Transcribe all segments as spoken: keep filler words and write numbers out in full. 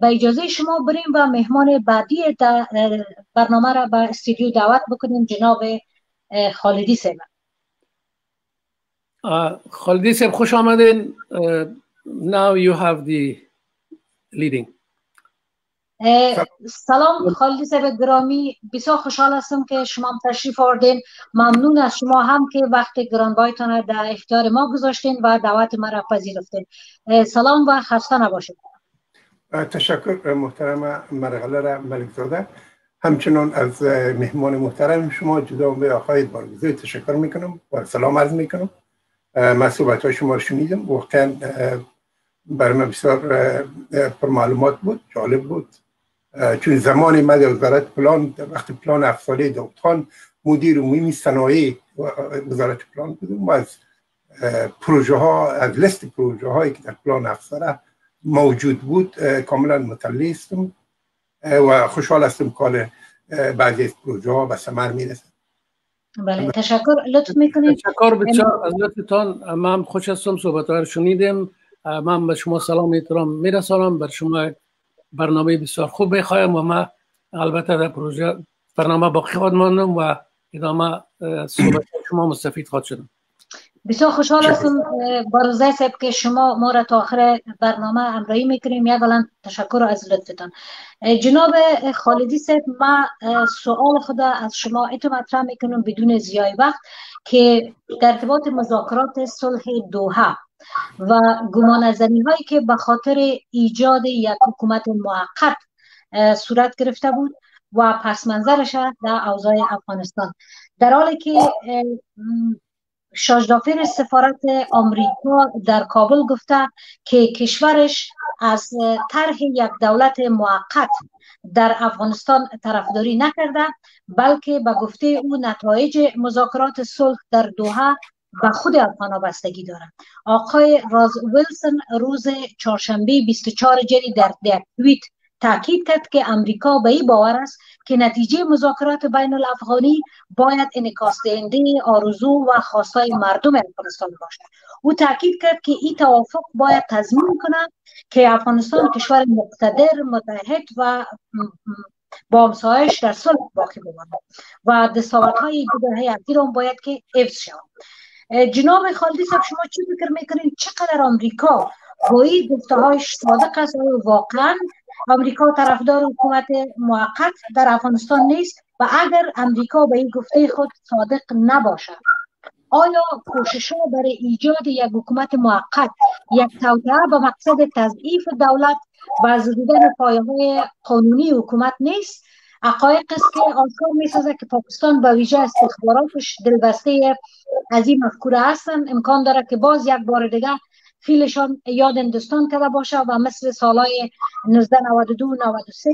با اجازه شما بریم و مهمان بعدی برنامه را به استودیو دعوت بکنیم، جناب خالدی صاحب. خالدی صاحب خوش آمدین. Now you have the leading. سلام خالدی صاحب گرامی، بسیار خوشحال هستم که شما تشریف آوردین. ممنون از شما هم که وقت گرانبهایتان را در اختیار ما گذاشتین و دعوت ما را پذیرفتین. سلام و خسته نباشید. تشکر محترم مرغله ملک زاده، همچنان از مهمان محترم شما جناب آقای بارگزی تشکر میکنم و سلام عرض میکنم. من صحبت های شما رو شنیدم، واقعا برای من بسیار پر معلومات بود، جالب بود، چون زمان من در وزارت پلان، وقت پلان هفت ساله داوودخان مدیر عمومی صنایع وزارت پلان بودم و از پروژه ها، از لیست پروژه هایی که در پلان هفت ساله موجود بود کاملا مطلع هستم و خوشحال هستم کار بعضی از پروژه ها به ثمر میرسد. بله تشکر. لطف میکنید. تشکر بسیار از لطفتان. من خوش هستم صحبت ها رو شنیدم. من به شما سلام احترام میرسانم، بر شما برنامه بسیار خوب میخوایم و من البته در پروژه برنامه باقی خواهد ماندم و ادامه صحبت شما مستفید خواهد شدم. بسیار خوشحال هستم بارگزی صاحب که شما ما را تا آخر برنامه همراهی میکنیم. یک الان تشکر از لطفتان. جناب خالدی صاحب، من سوال خدا از شما اتو مطرح میکنم بدون زیای وقت که در ارتباط مذاکرات صلح دوحه و گمانه‌زنی هایی که به خاطر ایجاد یک حکومت موقت صورت گرفته بود و پس منظرش در اوضاع افغانستان، در حالی که شاجدافر سفارت آمریکا در کابل گفته که کشورش از طرح یک دولت موقت در افغانستان طرفداری نکرده، بلکه به گفته او نتایج مذاکرات صلح در دوحه و خود افغان‌ها بستگی دارند. آقای راز ویلسون روز چهارشنبه بیست و چهار جری در توییت تاکید کرد که امریکا به این باور است که نتیجه مذاکرات بین الافغانی باید انعکاس دهنده آرزو و خواستهای مردم افغانستان باشد. او تاکید کرد که این توافق باید تضمین کند که افغانستان کشور مقتدر، متحد و با همسایش در صلح باقی بماند و دستاوردهای دو دهه اخیر هم باید که حفظ شود. جناب خالدی صاحب، شما چی فکر میکنید چقدر آمریکا با این گفته‌هاش صادق است؟ آیا واقعا آمریکا طرفدار حکومت موقت در افغانستان نیست و اگر آمریکا به این گفته خود صادق نباشد، آیا کوشش‌ها برای ایجاد یک حکومت موقت، یک توطئه به مقصد تضعیف دولت و زدودن پایه‌های قانونی حکومت نیست؟ حقایق است که آثار می‌سازد که پاکستان به ویژه استخباراتش دلبسته از این مفکوره هستن، امکان داره که باز یک بار دیگه فیلشان یاد هندوستان کرده باشه و مثل سالهای نوزده نود و دو نود و سه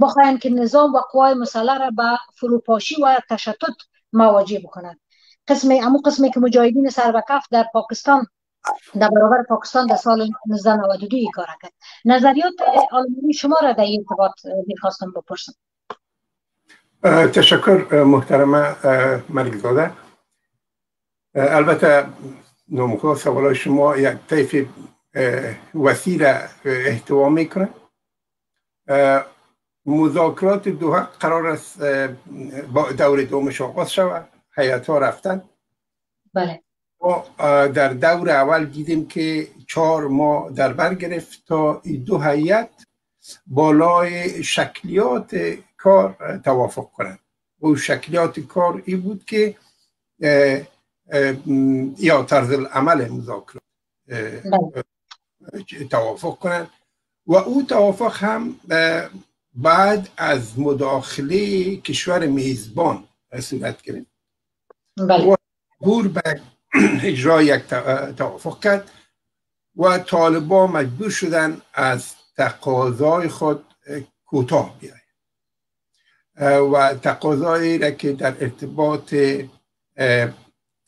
بخواین که نظام و قوای مسلح را به فروپاشی و تشتت مواجه بکنند. قسمی امو قسمی که مجاهدین سر به کف در پاکستان در برابر پاکستان در سال نوزده نود و دو کار کرد. نظریات آلمانی شما را در این ارتباط می‌خواستم بپرسم. تشکر محترمه ملک زاده. البته نامخواه سوالای شما یک طیف وسیع را احتوا میکنه. مذاکرات دوحه قرار است با دور دومش آغاز شود، هیئت ها رفتن. بله ما در دور اول دیدیم که چهار ماه در بر گرفت تا دو هیئت بالای شکلیات کار توافق کنند. و شکلیات کار این بود که اه اه یا طرز العمل مذاکرات توافق کنند و او توافق هم بعد از مداخله کشور میزبان صورت گرفت و عبور به اجرای یک توافق کرد و طالبان مجبور شدن از تقاضای خود کوتاه بیایند و تقاضایی را که در ارتباط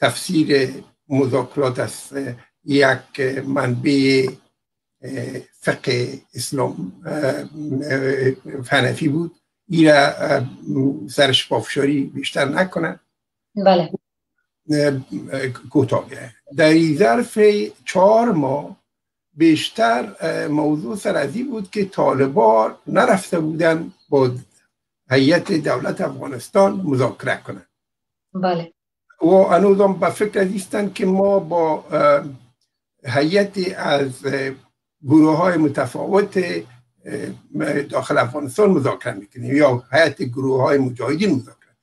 تفسیر مذاکرات از یک منبع فقه اسلام حنفی بود، این را سرش پافشاری بیشتر نکنند. بله کوتاه بیایند. در این ظرف چهار ماه بیشتر موضوع سر از این بود که طالبان نرفته بودن با هیئت دولت افغانستان مذاکره کنند. بله. و انوزم به فکر هستند که ما با هیئتی از گروه های متفاوت داخل افغانستان مذاکره میکنیم یا هیئت گروه های مجاهدین مذاکره.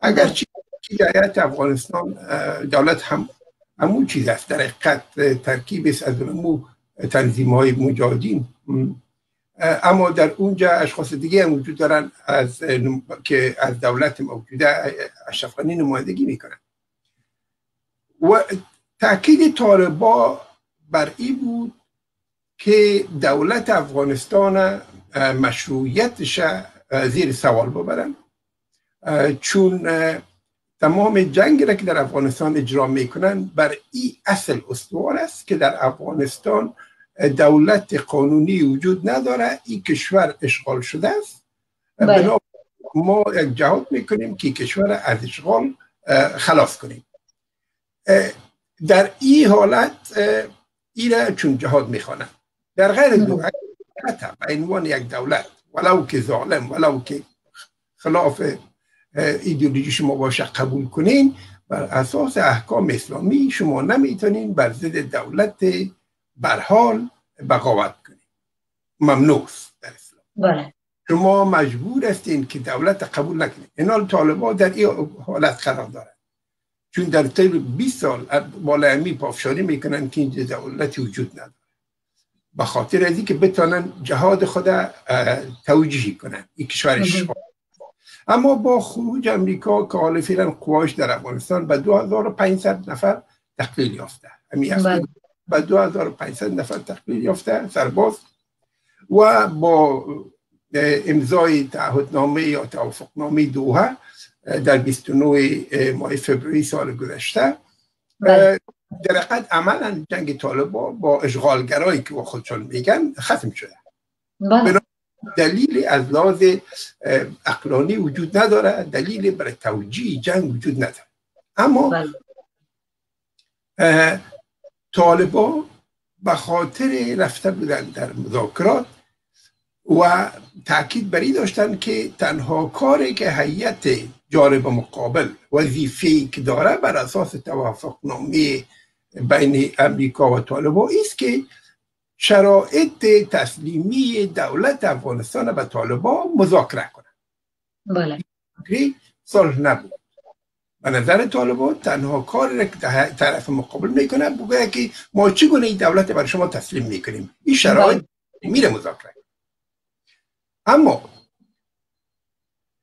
اگر چی هیئت افغانستان دولت هم همون چیز است، در حقیقت ترکیب است از امو تنظیم های مجاهدین، اما در اونجا اشخاص دیگه هم وجود دارن از که از دولت موجوده اشراف غنی نمایندگی میکنن. و تاکید طالبا بر این بود که دولت افغانستان مشروعیتش زیر سوال ببرن، چون تمام جنگی را که در افغانستان اجرا میکنن بر این اصل استوار است که در افغانستان دولت قانونی وجود نداره، این کشور اشغال شده است. بنابراین ما یک جهاد میکنیم که کشور از اشغال خلاص کنیم. در این حالت اینا چون جهاد میخوانند. در غیر دو حتی به عنوان یک دولت ولو که ظالم ولو که خلاف ایدئولوژی شما باشه قبول کنین، بر اساس احکام اسلامی شما نمیتونین بر ضد دولت برحال بغاوت کنین، ممنوع است در اسلام. بله. شما مجبور هستین که دولت قبول نکنین. اینا طالبان در این حالت قرار دارن، چون در طول بیست سال بالا همی پافشاری میکنن که این دولتی وجود نداره، به خاطر از اینکه بتونن جهاد خود توجیه کنن این کشورش. اما با خروج امریکا که حال فعلا قواش در افغانستان به دو هزار و پانصد نفر تقلیل یافته، همین به دو هزار و پانصد نفر تقلیل یافته سرباز، و با امضای تعهدنامه یا توافقنامه دوحه در بیست و نه ماه فوریه سال گذشته در حقیقت عملا جنگ طالبان با اشغالگرایی که با خودشان میگن ختم شده. بله. دلیل از لحاظ عقلانی وجود نداره، دلیل برای توجیه جنگ وجود نداره. اما طالبان به خاطر رفته بودن در مذاکرات و تاکید بری داشتن که تنها کاری که هیئت جانب مقابل وظیفه‌ای که داره بر اساس توافقنامه بین امریکا و طالبان است که شرایط تسلیمی دولت افغانستان به طالبان مذاکره کنند. بله. صلح نبود. به نظر طالبان تنها کاری که طرف مقابل میکنه بگه که ما چگونه این دولت برای شما تسلیم میکنیم، این شرایط میره مذاکره. اما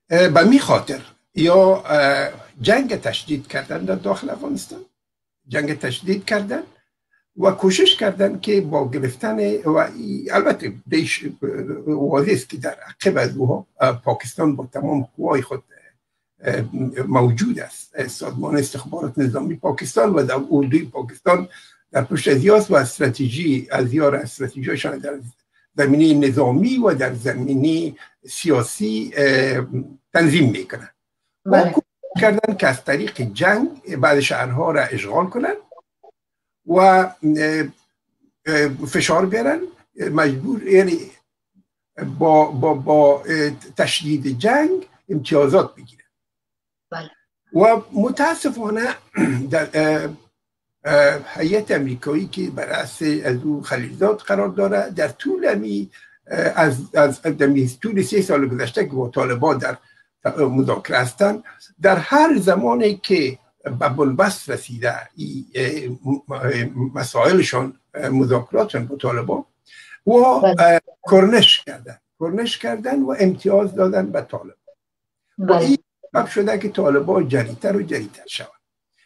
به می خاطر یا جنگ تشدید کردن در داخل افغانستان، جنگ تشدید کردن و کوشش کردن که با گرفتن و البته دیش واضح است که در عقب از او پاکستان با تمام قوای خود موجود است، سازمان استخبارات نظامی پاکستان و در اردوی پاکستان در پشت از یاس و استراتژی از یار استراتژیشان در زمینه نظامی و در زمینه سیاسی تنظیم میکنن. و کوشش کردن که از طریق جنگ بعد شهرها را اشغال کنن و فشار بیارن، مجبور یعنی با, با, با تشدید جنگ امتیازات بگیرن. بله. و متاسفانه هیئت امریکایی که بر اساس از او خلیلزاد قرار داره در طول امی از از طول سه سال گذشته که با طالبان در مذاکره هستن، در هر زمانی که به بنبست رسیده مسائلشان مذاکراتشان با طالبان و کرنش کردن کرنش کردن و امتیاز دادن به طالبان و این سبب شده که طالبان جریتر و جریتر شوند.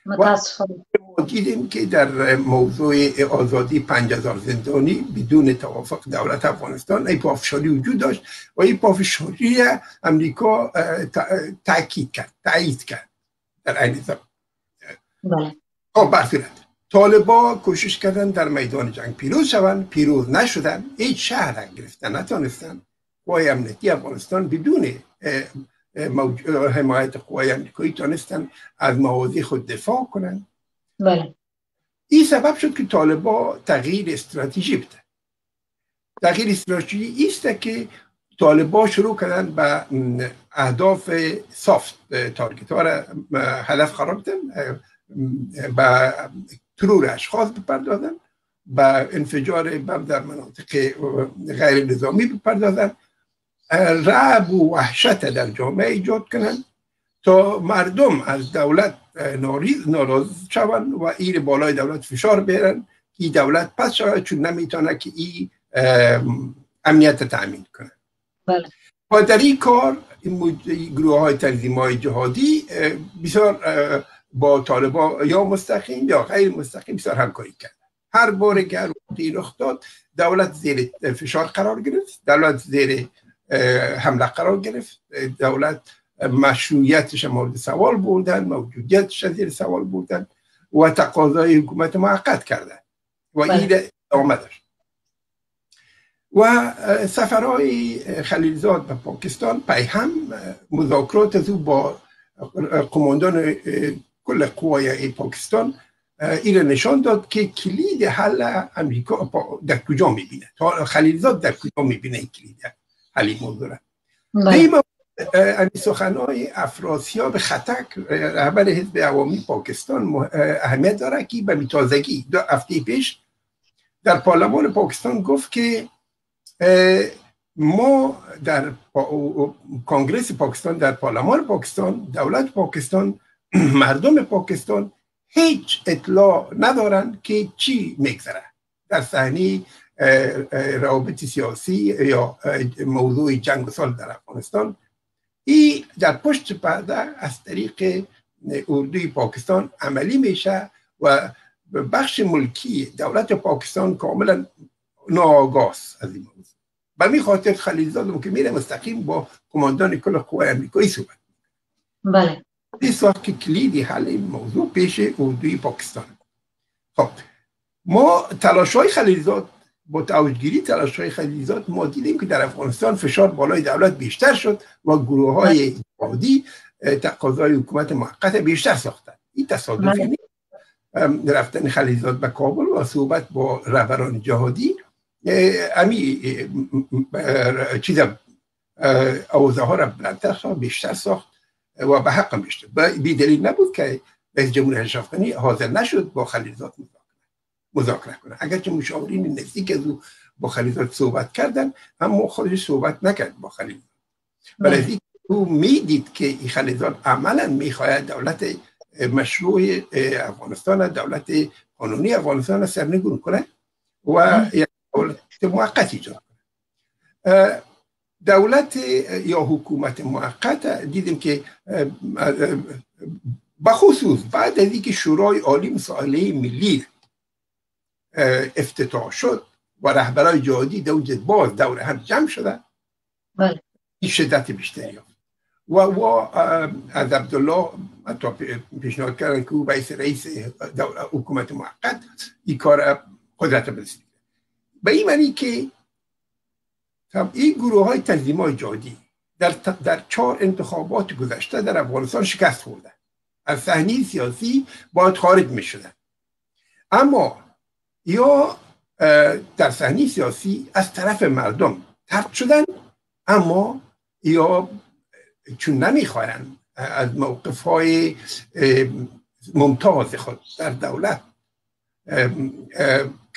متاسفانه ما دیدیم که در موضوع آزادی پنج هزار زندانی بدون توافق دولت افغانستان این پافشاری وجود داشت و این پافشاری امریکا تأکید کرد تأیید کرد در عین زمان. بله. خب برصورت طالبان کوشش کردن در میدان جنگ پیروز شوند، پیروز نشدن، هیچ شهر را گرفتن نتانستن. قوای امنیتی افغانستان بدون حمایت قوای امریکایی تانستن از مواضع خود دفاع کنند. بله. این سبب شد که طالبان تغییر استراتژی بدن. تغییر استراتژی است که طالبان شروع کردن به اهداف سافت تارگت ها را هدف قرار دادن، به ترور اشخاص بپردازن، به انفجار بم در مناطق غیر نظامی بپردازن، رعب و وحشت در جامعه ایجاد کنند تا مردم از دولت ناراض شوند و این بالای دولت فشار بیارن که دولت پس شود چون نمیتونه که این امنیت تأمین کنه. بله. با در این کار گروه های تنظیم های جهادی بسیار با طالبان یا مستقیم یا غیر مستقیم بسیار همکاری کرد. هر بار که رخ داد دولت زیر فشار قرار گرفت، دولت زیر حمله قرار گرفت، دولت مشروعیتش مورد سوال بردن، موجودیتش زیر سوال بردن و تقاضای حکومت معقد کردن و این آمدش. و سفرهای خلیلزاد به پاکستان پیهم مذاکرات از او با قماندان کل قوای پاکستان این نشان داد که کلید حل امریکا در کجا میبینه، خلیلزاد در کجا میبینه این کلید حل این موضوع را. این سخنهای افراسیاب خطک رهبر حزب عوامی پاکستان اهمیت داره که به میتازگی دو هفته پیش در پارلمان پاکستان گفت که ما در پا... کنگرس پاکستان، در پارلمان پاکستان، دولت پاکستان، مردم پاکستان هیچ اطلاع ندارند که چی میگذره در صحنه روابط سیاسی یا موضوع جنگ و سال در افغانستان. این در پشت پرده از طریق اردوی پاکستان عملی میشه و بخش ملکی دولت پاکستان کاملا ناآگاه از این موضوع. به می خاطر خلیلزاد که میره مستقیم با کماندان کل قوای امریکایی صحبت. بله. این سوال که کلیدی حل این موضوع پیش اردوی پاکستان. خب ما تلاش‌های خلیلزاد با توجهگیری تلاش‌های خلیلزاد ما دیدیم که در افغانستان فشار بالای دولت بیشتر شد و گروه‌های جهادی تقاضای حکومت موقت بیشتر ساختند. این تصادفی نیست. رفتن خلیلزاد به کابل و صحبت با رهبران جهادی امی چیز اوزه ها را بلندتر بیشتر ساخت و به حق بیشتر بی دلیل نبود که رئیس جمهور اشرافغانی حاضر نشد با خلیلزاد مذاکره کنه، اگرچه مشاورین نزدیک از او با خلیلزاد صحبت کردن اما خودش صحبت نکرد با خلیلزاد. ولی او میدید که خلیلزاد عملا میخواهد دولت مشروع افغانستان، دولت قانونی افغانستان را سرنگون کنه و دولت موقت ایجاد کنه. دولت یا حکومت موقت دیدیم که بخصوص بعد از اینکه شورای عالی مصالحه ملی افتتاح شد و رهبران جهادی دوجد باز دور هم جمع شدن این شدت بیشتری و او از عبدالله حتی پیشنهاد کردن که او باید رئیس حکومت موقت این کار قدرت برسید. به این معنی که این گروه های تنظیم های جهادی در, در چهار انتخابات گذشته در افغانستان شکست خوردن، از صحنه سیاسی باید خارج می شدن اما یا در صحنه سیاسی از طرف مردم طرد شدن اما یا چون نمیخواهند از موقف های ممتاز خود در دولت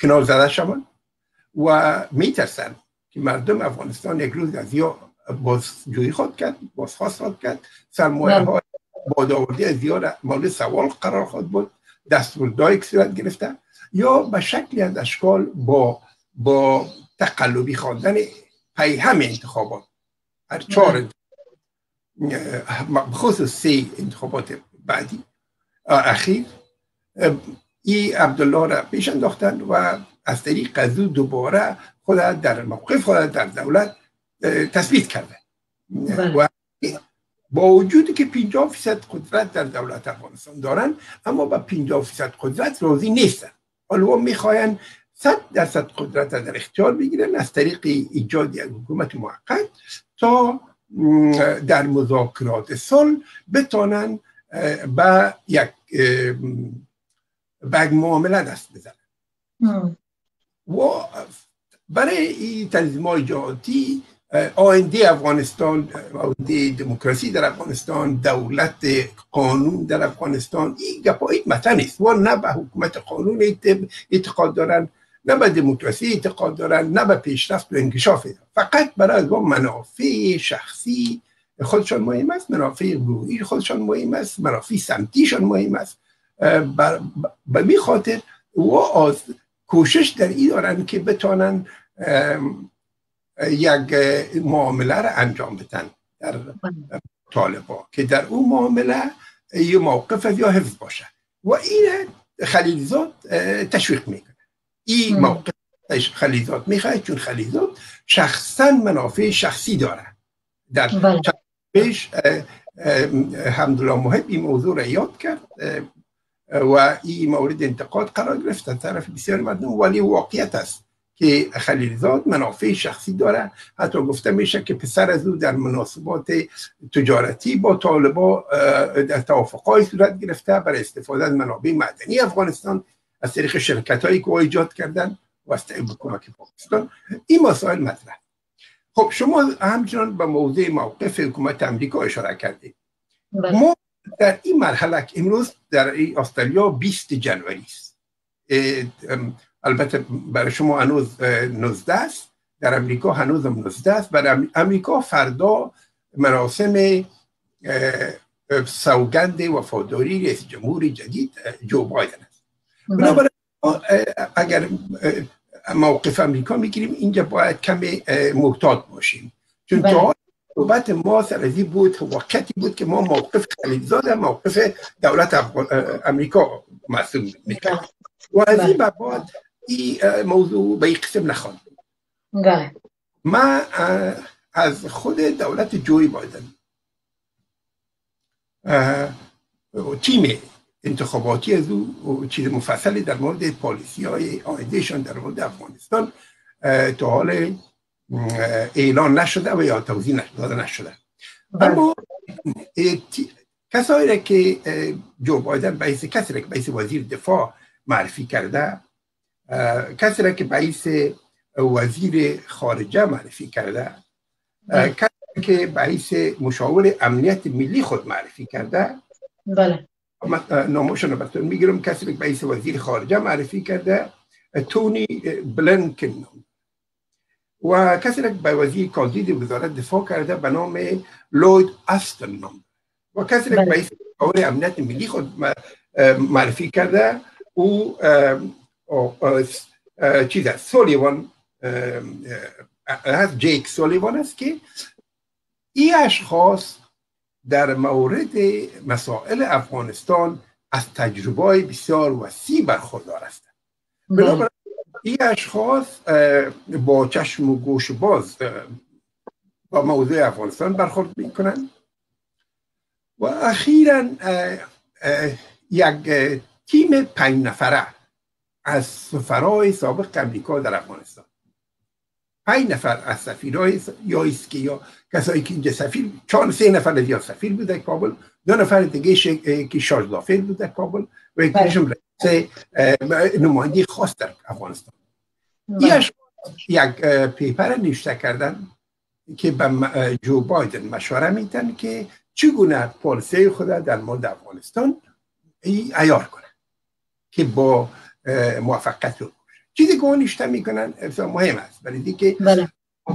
کنار زده شوند و میترسند که مردم افغانستان یک روز از یا بازجویی خود کرد، بازخواست خود کرد، سرمایه های بادآوردی از یا مورد سوال قرار خود بود، دستوردهایی که صورت گرفته یا به شکلی از اشکال با با تقلبی خواندن پیهم انتخابات هر چهار خصوص سه انتخابات بعدی اخیر ای عبدالله را پیش انداختن و از طریق از او دوباره خود در موقف خود در دولت تثبیت کرده و با وجودی که پنجاه فیصد قدرت در دولت افغانستان دارن اما با پنجاه فیصد قدرت راضی نیستن. حالا میخواین صد درصد قدرت در اختیار بگیرن از طریق ایجاد یک حکومت موقت تا در مذاکرات صلح بتانن به یک به معامله دست بزنن و برای این تنظیم های جهادی آینده افغانستان، آینده دموکراسی در افغانستان، دولت قانون در افغانستان، این گپایی متن است. و نه به حکومت قانون اعتقاد دارن، نه به دموکراسی اعتقاد دارن، نه به پیشرفت و انکشاف. فقط برای از منافع شخصی خودشان مهم است، منافع گروهی خودشان مهم است، منافع سمتیشان مهم است. به می خاطر و کوشش در این دارن که بتانن یک معامله را انجام بدن در طالبان که در اون معامله یه موقف یا حفظ باشه و این خلیلزاد تشویق میکنه. این موقف خلیلزاد میخواد چون خلیلزاد شخصا منافع شخصی داره. در پیش حمدالله محب این موضوع را یاد کرد و این مورد انتقاد قرار گرفت از طرف بسیار مردم، ولی واقعیت است که خلیلزاد منافع شخصی داره. حتی گفته میشه که پسر از او در مناسبات تجارتی با طالبان در توافق‌های صورت گرفته برای استفاده از منابع معدنی افغانستان از طریق شرکت‌هایی که ایجاد کردن و از طریق کمک پاکستان. این مسائل مطرح. خب شما همچنان به موضوع موقف حکومت امریکا اشاره کردید. ما در این مرحله امروز در استرالیا بیست ژانویه است. البته برای شما هنوز نوزده است، در امریکا هنوز هم نوزده است. برای امریکا فردا مراسم سوگند وفاداری رئیس جمهور جدید جو بایدن است. بنابراین اگر موقف امریکا میگیریم اینجا باید کمی محتاط باشیم، چون تا صحبت ما سرازی بود واقعی بود که ما موقف خلیلزاد موقف دولت امریکا محسوب میکرد و از این بعد این موضوع به این قسم نخواند. ما از خود دولت جوی بایدن تیم انتخاباتی از او چیز مفصلی در مورد پالیسی های آیدهشان در مورد افغانستان تا حال اعلان نشده و یا توضیح داده نشده. اما کسایی را که جو بایدن بحیث کسی را که بحیث وزیر دفاع معرفی کرده، کسی را که بحیث وزیر خارجه معرفی کرده، کسی که بحیث مشاور امنیت ملی خود معرفی کرده، بله ناموشن بطور میگیرم، کسی که بحیث وزیر خارجه معرفی کرده تونی بلنکن و کسی که به وزیر کاندید وزارت دفاع کرده به نام لوید آستن و کسی که بحیث مشاور امنیت ملی خود معرفی کرده او چیز هست سولیوان هست، جیک سولیوان است که این اشخاص در مورد مسائل افغانستان از تجربه بسیار وسیع برخوردار هستند. بنابراین این اشخاص با چشم و گوش باز با موضوع افغانستان برخورد میکنند و اخیراً یک تیم پنج نفره از سفرای سابق امریکا در افغانستان، پنج نفر از سفیرای یا اسکی یا کسایی که اینجا سفیر، چهار سه نفر از یا سفیر بوده کابل، دو نفر دیگه که شارژ دافل بوده کابل و یکیشون نماینده خاص در افغانستان. یش یک پیپر نوشته کردن که به جو بایدن مشوره میدن که چگونه پالیسی خود در مورد افغانستان عیار کنه که با موفقیت رو چیزی که نشته میکنن مهم است برای دیگه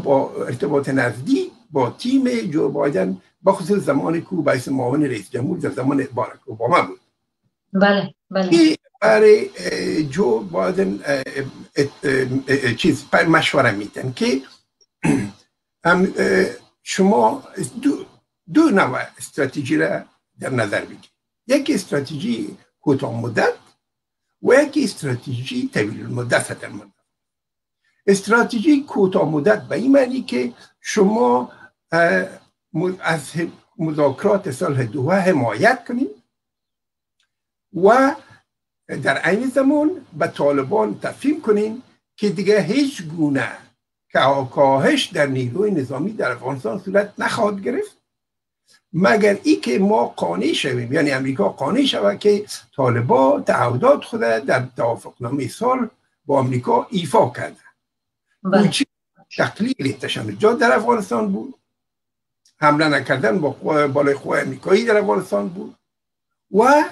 با ارتباط نزدیک با تیم جو بایدن، با خصوص زمانی که او بحیث معاون رئیس جمهور در زمان باراک اوباما بود. بله بله. برای جو بایدن چیز مشوره میدن که شما دو, دو نوع استراتژی را در نظر بگیرید، یک استراتژی کوتاه مدت و یک استراتژی طویل مدت هست. استراتژی کوتاه مدت به این معنی که شما از مذاکرات صلح دوحه حمایت کنید و در عین زمان به طالبان تفهیم کنید که دیگه هیچ گونه کاهش در نیروی نظامی در افغانستان صورت نخواهد گرفت مگر ای که ما قانع شویم، یعنی امریکا قانع شود که طالبان تعهدات خود در توافقنامه سال با امریکا ایفا کرده. کوچی تقلیل تشنج جا در افغانستان بود، حمله نکردن با بالای قوای امریکایی در افغانستان بود و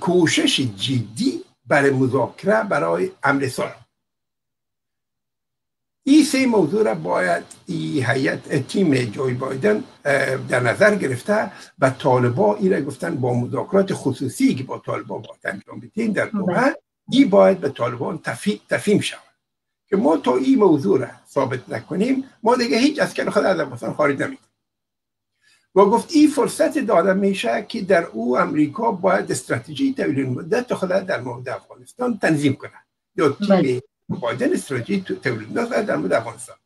کوشش جدی برای مذاکره برای امر صلح. این سه موضوع را باید ای هیئت تیم جوی بایدن در نظر گرفته و طالبا این را گفتن با مذاکرات خصوصی که با طالبا باید انجام بدین در دوحه، این باید به طالبان تفهیم شود که ما تا این موضوع را ثابت نکنیم ما دیگه هیچ از کل خود از افغانستان خارج نمی‌کنیم. و گفت این فرصت داده میشه که در او امریکا باید استراتژی طویل مدت خود در مورد افغانستان تنظیم کنه یا تیم بایدن استراتژی طویل مدت در مورد افغانستان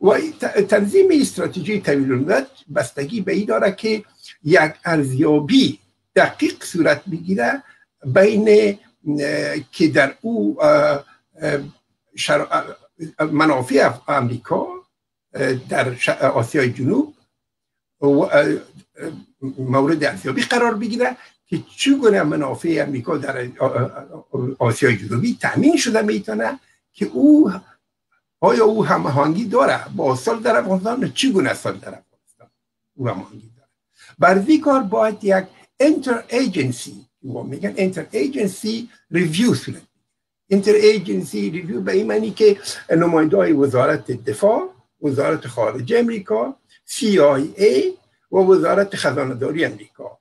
و تنظیم استراتژی طویل مدت بستگی به این داره که یک ارزیابی دقیق صورت بگیره بین که در او منافع امریکا در آسیای جنوب مورد ارزیابی قرار بگیره که چگونه منافع امریکا در آسیای جنوبی تامین شده میتونه که او آیا او هماهنگی داره با سال در افغانستان، چگونه سال در افغانستان او هماهنگی داره. برای کار باید یک انتر ایجنسی و میگن انتر ایجنسی ریویو صورت انتر ایجنسی ریویو به این معنی که نماینده‌های وزارت دفاع، وزارت خارجه امریکا، سی آی ای و وزارت خزانه داری امریکا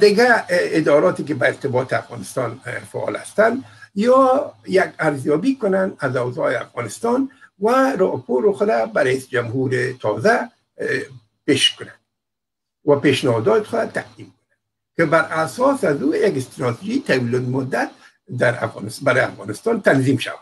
دیگه اداراتی که به ارتباط افغانستان فعال هستند یا یک ارزیابی کنند از اوضاع افغانستان و راپور خود برای رئیس جمهور تازه پیش کنند و پیشنهادات خود تقدیم کنند که بر اساس از او یک استراتژی طویل مدت در افغانستان برای افغانستان تنظیم شود.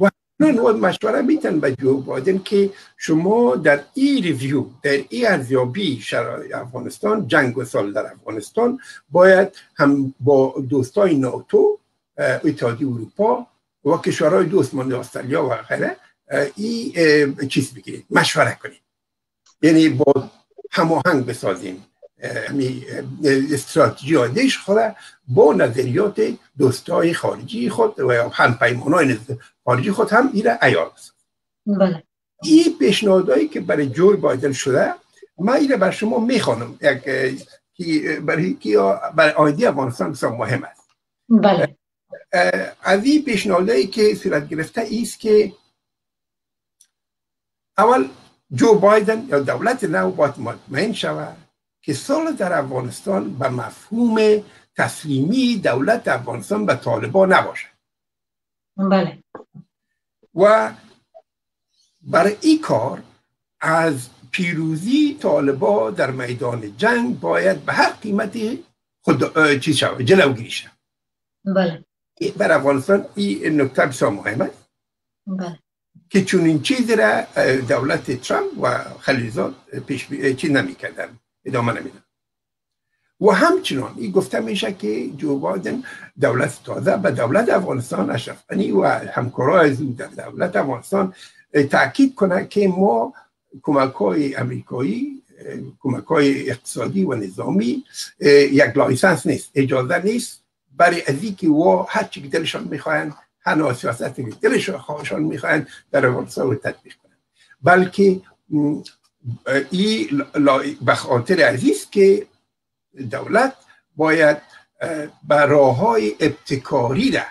و من مشوره میتن به جو بایدن که شما در این ریویو در این ارزیابی شرایط افغانستان، جنگ و سال در افغانستان باید هم با دوستای ناتو، اتحادیه اروپا و کشورهای دوست مانند استرالیا و غیره این چیز بگیرید، مشوره کنید، یعنی با هماهنگ بسازیم استراتژی آدش خود با نظریات دوستای خارجی خود و هم پیمانای خارجی خود هم این را عیار بسازیم. این پیشنهادایی که برای جوی بایدن شده من این را بر شما میخوانم برای آینده افغانستان بسیار مهم است. بله. از این پیشنهادایی که صورت گرفته ایست که اول جو بایدن یا دولت نو باید مطمئن شود که سال در افغانستان به مفهوم تسلیمی دولت افغانستان به طالبان نباشه. بله. و برای این کار از پیروزی طالبان در میدان جنگ باید به هر قیمتی خود چیز شود، جلوگیری شود. بله. بر افغانستان این نکته بسیار مهم است. بله. که چون این چیز را دولت ترامپ و خلیلزاد پیش چیز نمی کردن. ادامه نمیدن. و همچنان این گفته میشه که جو بایدن دولت تازه به دولت افغانستان اشرف غنی و همکارای زود در دولت افغانستان تاکید کنه که ما کمک‌های امریکایی، کمک‌های اقتصادی و نظامی یک لایسنس نیست، اجازه نیست برای ازی که و هر چی که دلشان میخواین، هر سیاست که دلشان میخواین در افغانستان رو تطبیق کنن، بلکه این به خاطر عزیز که دولت باید براه های ابتکاری را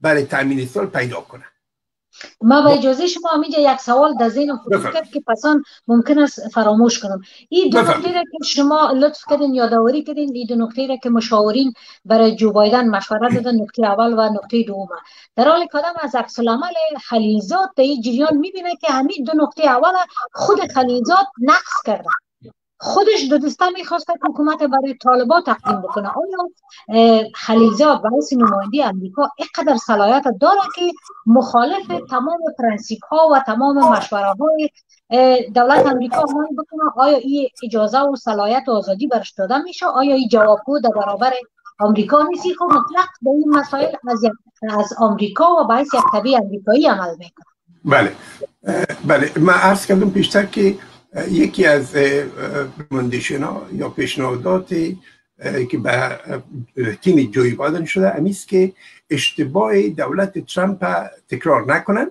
برای تامین سال پیدا کنه. ما با اجازه شما امیده یک سوال در ذهنم فرو کرد که پسان ممکن است فراموش کنم. این دو نکته را که شما لطف کردین یادآوری کردین، این دو نکته را که مشاورین برای جو بایدن مشوره دادن، نکته اول و نکته دوم، در حال کدام از عکس العمل خلیلزاد در این جریان میبینه که همین دو نکته اول خود خلیلزاد نقص کرده، خودش دو دسته میخواست که حکومت برای طالبا تقدیم بکنه. آیا خلیلزاد رئیس نماینده امریکا اینقدر صلاحیت داره که مخالف تمام پرنسیپ ها و تمام مشوره های دولت امریکا مانع بکنه؟ آیا این اجازه و صلاحیت و آزادی برش داده میشه؟ آیا این جوابگو در برابر امریکا نیستی که مطلق به این مسائل از, از امریکا و باعث یک طبیع امریکایی عمل میکنه؟ بله بله، من عرض کردم پیشتر که یکی از رکمندیشن ها یا پیشنهادات که به تیم جوی بایدن شده همیست که اشتباه دولت ترامپ تکرار نکنن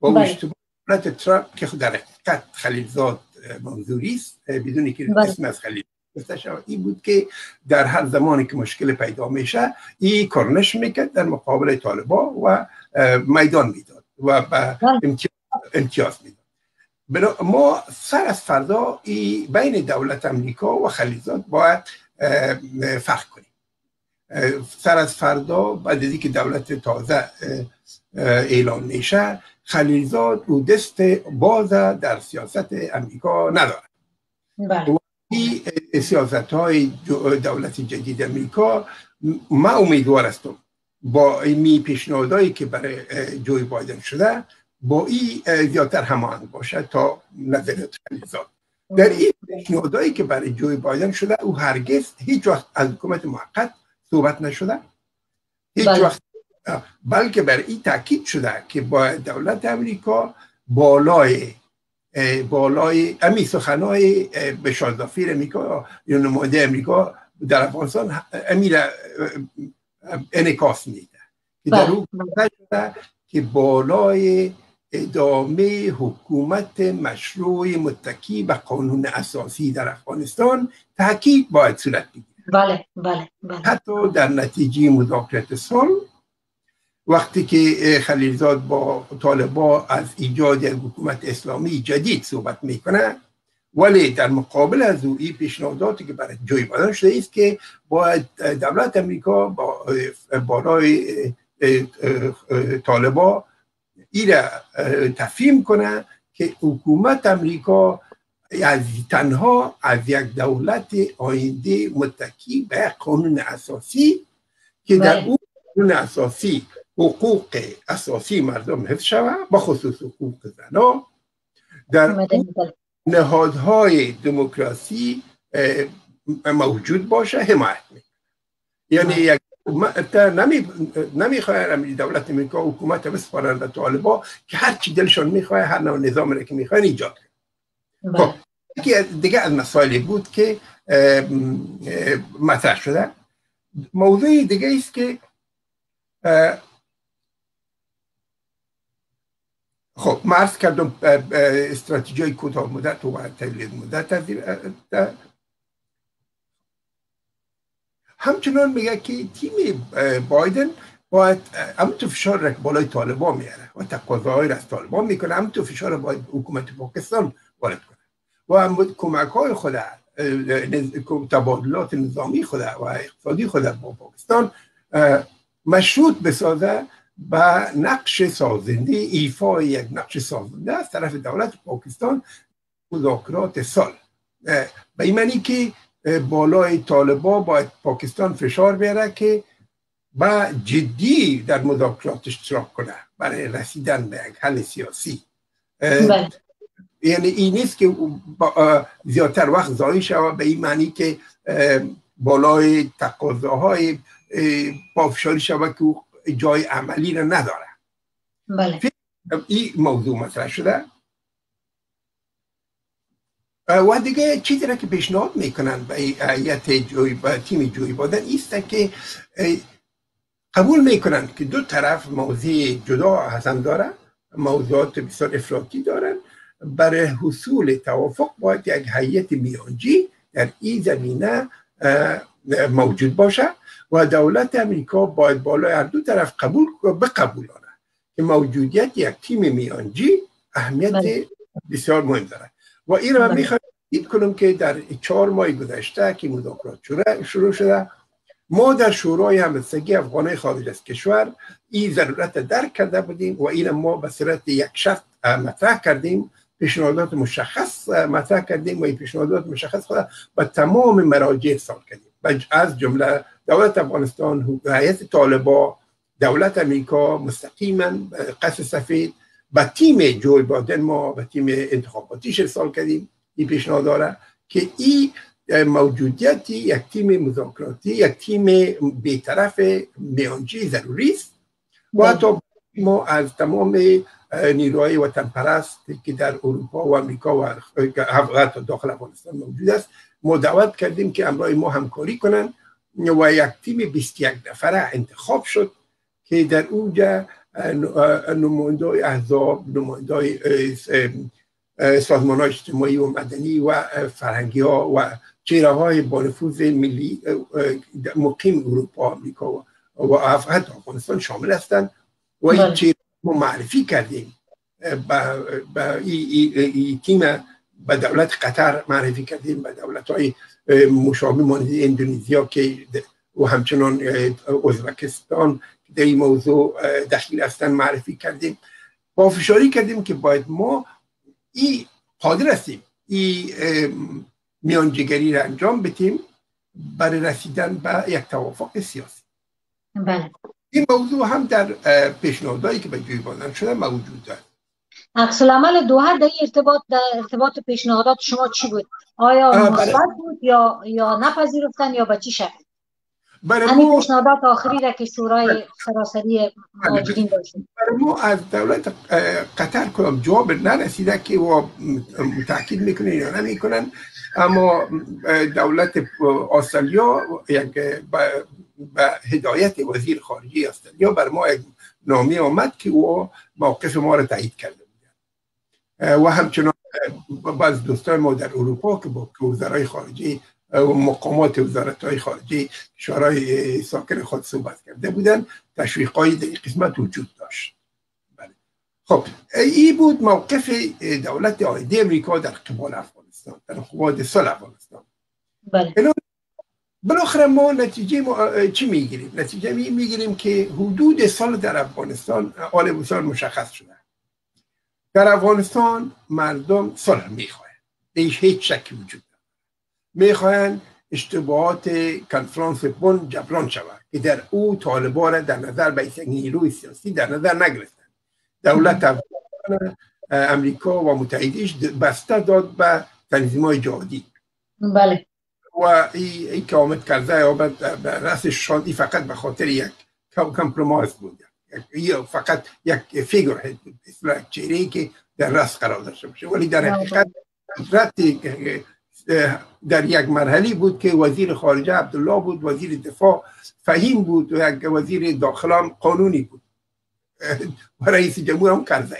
و اشتباه دولت ترامپ که در حقیقت خلیلزاد منظوری است بدونی که اسم از خلیل این بود که در هر زمانی که مشکل پیدا میشه این کرنش میکرد در مقابل طالبا و میدان میداد و به امتیاز میداد. ما سر از فردا بین دولت امریکا و خلیلزاد باید فرق کنیم. سر از فردا بعد از که دولت تازه اعلام میشه خلیلزاد او دست باز در سیاست امریکا نداره. بله. این سیاست های دولت جدید امریکا ما امیدوار هستم با این پیشنهادهایی که برای جوی بایدن شده با این زیادتر هماهنگ باشد تا نظریات خلیلزاد. در این پیشنهادهایی که برای جوی بایدن شده او هرگز هیچ وقت از حکومت موقت صحبت نشده، هیچ بله. وقت بلکه بر این تاکید شده که با دولت امریکا بالای بالای امی سخنهای به شازافیر امریکا یا نماینده امریکا در افغانستان امی انعکاس میده که در اون شده که بالای ادامه حکومت مشروع متکی به قانون اساسی در افغانستان تاکید باید صورت بگیرد. بله بله بله. حتی در نتیجه مذاکرات صلح وقتی که خلیلزاد با طالبا از ایجاد حکومت اسلامی جدید صحبت میکنه ولی در مقابل از او این پیشنهاداتی که برای جوی بایدن شده است که باید دولت امریکا با بالای طالبا این را تفهیم کنه که حکومت امریکا از تنها از یک دولت آینده متکی به قانون اساسی که در اون قانون اساسی حقوق اساسی مردم حفظ شود بخصوص حقوق زنان در نهادهای دموکراسی موجود باشه حمایت می یعنی یک نمی نمیخواد دولت امریکا حکومت بسپارن به طالبا که هر چی دلشون میخواد هر نوع نظامی را که میخوان ایجاد کنن. خب یکی دیگه از مسائلی بود که مطرح شده. موضوع دیگه است که خب من عرض کردم استراتژی کوتاه مدت و طولانی مدت همچنان میگه که تیم بایدن باید همونطور فشار را بالای طالبان میاره و تقاضاهایی را از طالبان میکنه همونطور فشار را باید حکومت پاکستان وارد کنه و هم کمک های خود تبادلات نظامی خود و اقتصادی خود با پاکستان مشروط بسازه به نقش سازنده ایفای یک نقش سازنده از طرف دولت پاکستان مذاکرات سال به این معنی که بالای طالبا باید پاکستان فشار بیاره که با جدی در مذاکرات اشتراک کنه برای رسیدن به یک حل سیاسی. یعنی این نیست که زیادتر وقت ضایع شود به این معنی که بالای تقاضاهای پافشاری شود که جای عملی را نداره. بله. این موضوع مطرح شده و دیگه چیزی را که پیشنهاد میکنن به هیئت جوی با تیم جوی بایدن ایسته که قبول میکنن که دو طرف موضع جدا هستند دارن موضوعات بسیار افراطی دارن برای حصول توافق باید یک هیئت میانجی در این زمینه موجود باشه و دولت امریکا باید بالای هر دو طرف قبول بقبولانه که موجودیت یک تیم میانجی اهمیت بله. بسیار مهم داره و این را میخوایم دید کنم که در چهار ماه گذشته که مذاکرات شروع شده ما در شورای همبستگی افغانای خارج از کشور این ضرورت درک کرده بودیم و این ما به صورت یک شرط مطرح کردیم پیشنهادات مشخص مطرح کردیم و این پیشنهادات مشخص خود به تمام مراجع ارسال کردیم از جمله دولت افغانستان، هیئت طالبا، دولت امریکا مستقیما قصر سفید با تیم جوی بایدن ما با تیم انتخاباتیش ارسال کردیم این پیشنهاد داره که این موجودیت یک تیم مذاکراتی یک تیم بی‌طرف میانجی ضروری است و حتی ما از تمام نیروهای وطن پرستی که در اروپا و آمریکا و حتی داخل افغانستان موجود است، ما دعوت کردیم که همراه ما همکاری کنند و یک تیم بیست و یک نفره انتخاب شد که در اونجا نماینده‌های احزاب، نماینده‌های سازمان‌های اجتماعی و مدنی و فرهنگی‌ها و چهره‌های با نفوذ ملی مقیم اروپا، آمریکا و حتی افغانستان شامل هستند و این چهره ما معرفی کردیم. با این تیم به دولت قطر معرفی کردیم، به دولت‌های مشابه مانند اندونزیا که و همچنان ازبکستان که در این موضوع دخیل هستند معرفی کردیم. با فشاری کردیم که باید ما ای قادر هستیم ای میانجیگری را انجام بدیم برای رسیدن به یک توافق سیاسی. بله. این موضوع هم در پیشنهادهایی که به جوی بازن شده موجود دارد. عکس العمل دوحه در ارتباط در ارتباط پیشنهادات شما چی بود؟ آیا مثبت بود یا یا نپذیرفتن یا به چی شکل؟ برای ما پیشنهادات آخری را که شورای سراسری مهاجرین داشت. برای ما از دولت قطر کلام جواب نرسیده که و تاکید میکنه یا نمیکنن، اما دولت استرالیا یک به هدایت وزیر خارجه استرالیا بر ما یک نامی آمد که او موقف ما را تایید کرده بودند و همچنان بعض دوستان ما در اروپا که با وزرای خارجه و مقامات وزارت‌های خارجه شورای ساکن خود صحبت کرده بودند، تشویق‌های در قسمت وجود داشت. بله. خب این بود موقف دولت عایده امریکا در قبال افغانستان در قبال سال افغانستان. بله. بالاخره ما نتیجه ما چی میگیریم؟ نتیجه می میگیریم که حدود سال در افغانستان آل بسال مشخص شده. در افغانستان مردم صلح میخواهند، ایش هیچ شکی وجود ندارد. میخواهند اشتباهات کنفرانس بن جبران شود که در او طالبان را در نظر به نیروی سیاسی در نظر نگرفتند. دولت افغانستان امریکا و متحدینش بسته داد به تنظیم‌های جهادی. بله. و این کامت کرده یا به رأسش شاندی فقط به خاطر یک کمپرومایز بود، فقط یک فیگر هد بود، یک چهره‌ای که در رأس قرار داشته باشه، ولی در حقیقت در یک مرحله بود که وزیر خارجه عبدالله بود، وزیر دفاع فهیم بود و یک وزیر داخلان قانونی بود و رئیس جمهور هم کرده.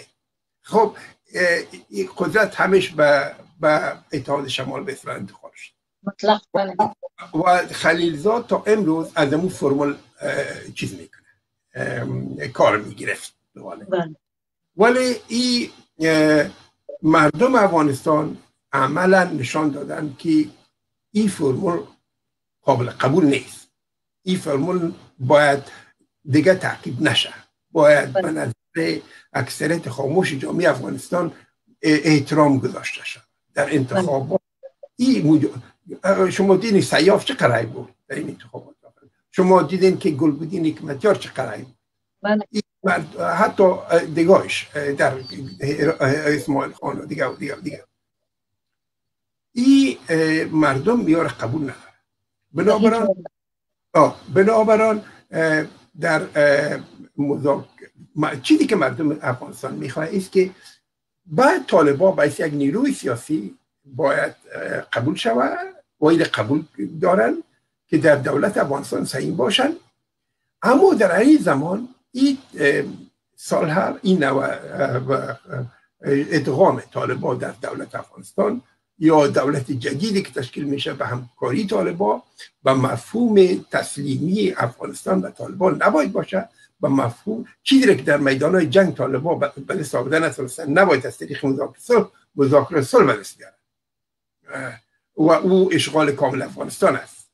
خب قدرت همش به اتحاد شمال به اسرائیل انتقال شد مطلق. بله. و خلیلزاد تا امروز از امون فرمول چیز میکنه، کار میگرفت. بله. ولی این مردم افغانستان عملا نشان دادن که این فرمول قابل قبول نیست، این فرمول باید دیگه تعقیب نشه، باید به نظر اکثریت خاموش جامعه افغانستان احترام گذاشته شد در انتخابات. شما دیدین سیاف چه قرعی بود در این انتخابات، شما دیدین که گلبدین حکمتیار چه قرعی بود. بله. حتی دیگاهش در اسماعیل خان و دیگه و دیگه و دیگه این مردم یار قبول نداره. بنابراین بنابراین در مذاکره چیزی که مردم افغانستان میخواه است که بعد طالبان باید یک نیروی سیاسی باید قبول شود و این قبول دارن که در دولت افغانستان سعیم باشن، اما در این زمان این سال هر این ادغام طالبان در دولت افغانستان یا دولت جدیدی که تشکیل میشه به همکاری طالبان و مفهوم تسلیمی افغانستان به طالبان نباید باشه، به مفهوم چیزی که در میدانهای جنگ طالبان به دست آوردن اساساً نباید از طریق مذاکره صلح به دست بیارن و او اشغال کامل افغانستان است.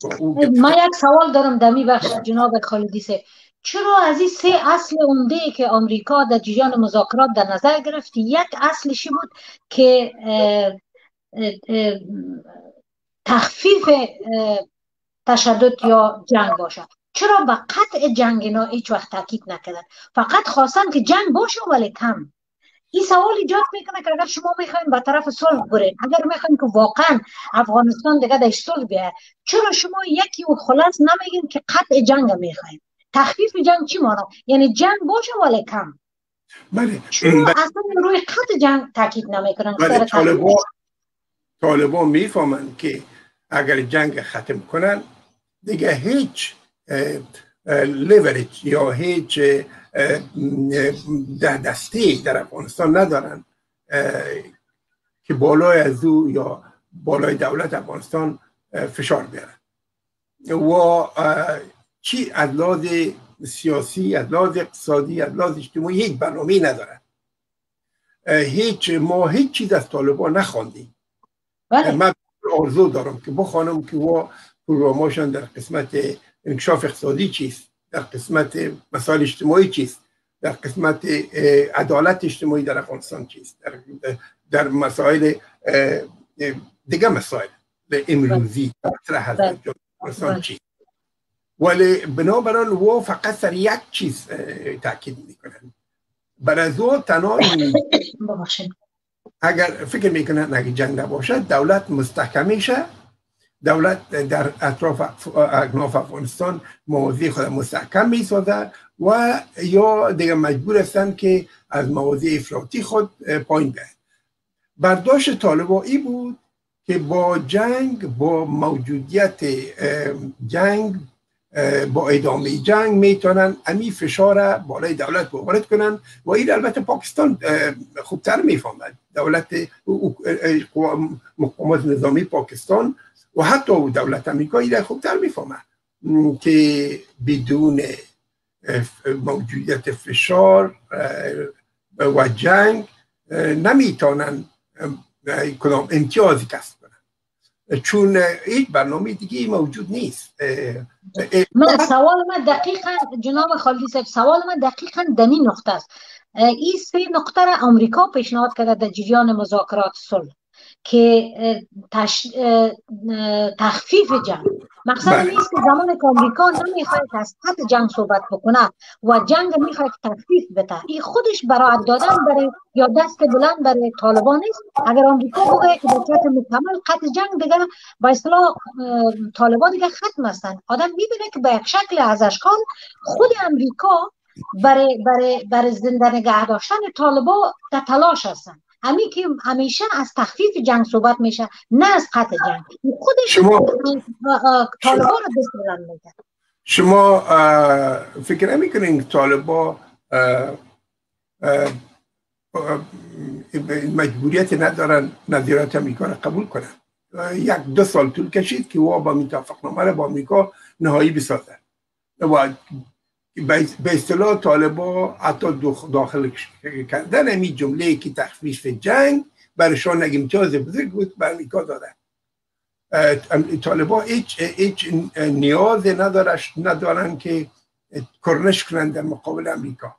من یک سوال دارم دمی بخش جناب خالدی صاحب، چرا از این سه اصل عمده که آمریکا در جریان مذاکرات در نظر گرفت یک اصلشی بود که تخفیف تشدد یا جنگ باشد، چرا به قطع جنگ اینا هیچ وقت تاکید نکردن؟ فقط خواستن که جنگ باشه ولی کم. این سوال ایجاد میکنه که اگر شما میخواین به طرف صلح برین، اگر میخواین که واقعا افغانستان دیگه در صلح بیاید، چرا شما یکی و خلاص نمیگین که قطع جنگ میخواین؟ تخفیف جنگ چی مانا؟ یعنی جنگ باشه ولی کم. بله شما اصلا روی خط جنگ تاکید نمیکنن. بله طالبان طالبان میفهمن که اگر جنگ ختم کنن دیگه هیچ لیوریج یا هیچ ده دستی در افغانستان ندارن که بالای از او یا بالای دولت افغانستان فشار بیارن و چی از لحاظ سیاسی، از لحاظ اقتصادی، از لحاظ اجتماعی هیچ برنامه‌ای ندارن. هیچ ما هیچ چیز از طالبان نخواندیم. بله. من آرزو دارم که بخوانم که وا پروگرامشان در قسمت انکشاف اقتصادی چیست، در قسمت مسائل اجتماعی چیست، در قسمت عدالت اجتماعی در افغانستان چیست، در, در مسائل دیگه مسائل امروزی مطرح هست در افغانستان چیست. ولی بنابراین و فقط سر یک چیز تاکید میکنن. بر از او تنها اگر فکر میکنن اگر جنگ نباشد دولت مستحکم میشه، دولت در اطراف اکناف افغانستان موازی خود مستحکم میسازد و یا دیگه مجبور هستند که از موازی افراطی خود پایین بیاید. برداشت طالبایی بود که با جنگ، با موجودیت جنگ، با ادامه جنگ میتونن امی فشار بالای دولت وارد کنن و این البته پاکستان خوبتر میفهمد. دولت مقامات نظامی پاکستان و حتی دولت امریکا این خوبتر میفهمد که بدون موجودیت فشار و جنگ نمیتونن کدام امتیازی کسب کنن، چون هیچ برنامه دیگه موجود نیست. من سوال من دقیقا جناب خالدی صاحب، سوال من دقیقا در این نقطه است. این سه نقطه را امریکا پیشنهاد کرده در جریان مذاکرات صلح که تش... تخفیف جنگ. مقصد نیست که زمان که امریکا نمیخواد از حد جنگ صحبت بکنه و جنگ میخواد تخفیف بده، این خودش براعت دادن برای یا دست بلند برای طالبان است. اگر امریکا بگه که به صورت مکمل قطع جنگ، دیگه به اصطلاح طالبان دیگه ختم هستند. آدم میبینه که به یک شکل از اشکال خود امریکا برای برای برای زنده نگه داشتن طالبان در تلاش هستند. همین که همیشه از تخفیف جنگ صحبت میشه، نه از قطع جنگ. خودش شما طالبا رو بسیار میگه. شما فکر نمی کنین که طالبا مجبوریت ندارن نظریات امریکا رو قبول کنن؟ یک دو سال طول کشید که وا با متفقنامه رو با امریکا نهایی بسازن. به اصطلاح طالبا حتی داخل کردن همین جمله که تخفیف جنگ برشان یک امتیاز بزرگ بود به امریکا دادن. طالبا هیچ هیچ نیاز ندارن که کرنش کنند در مقابل امریکا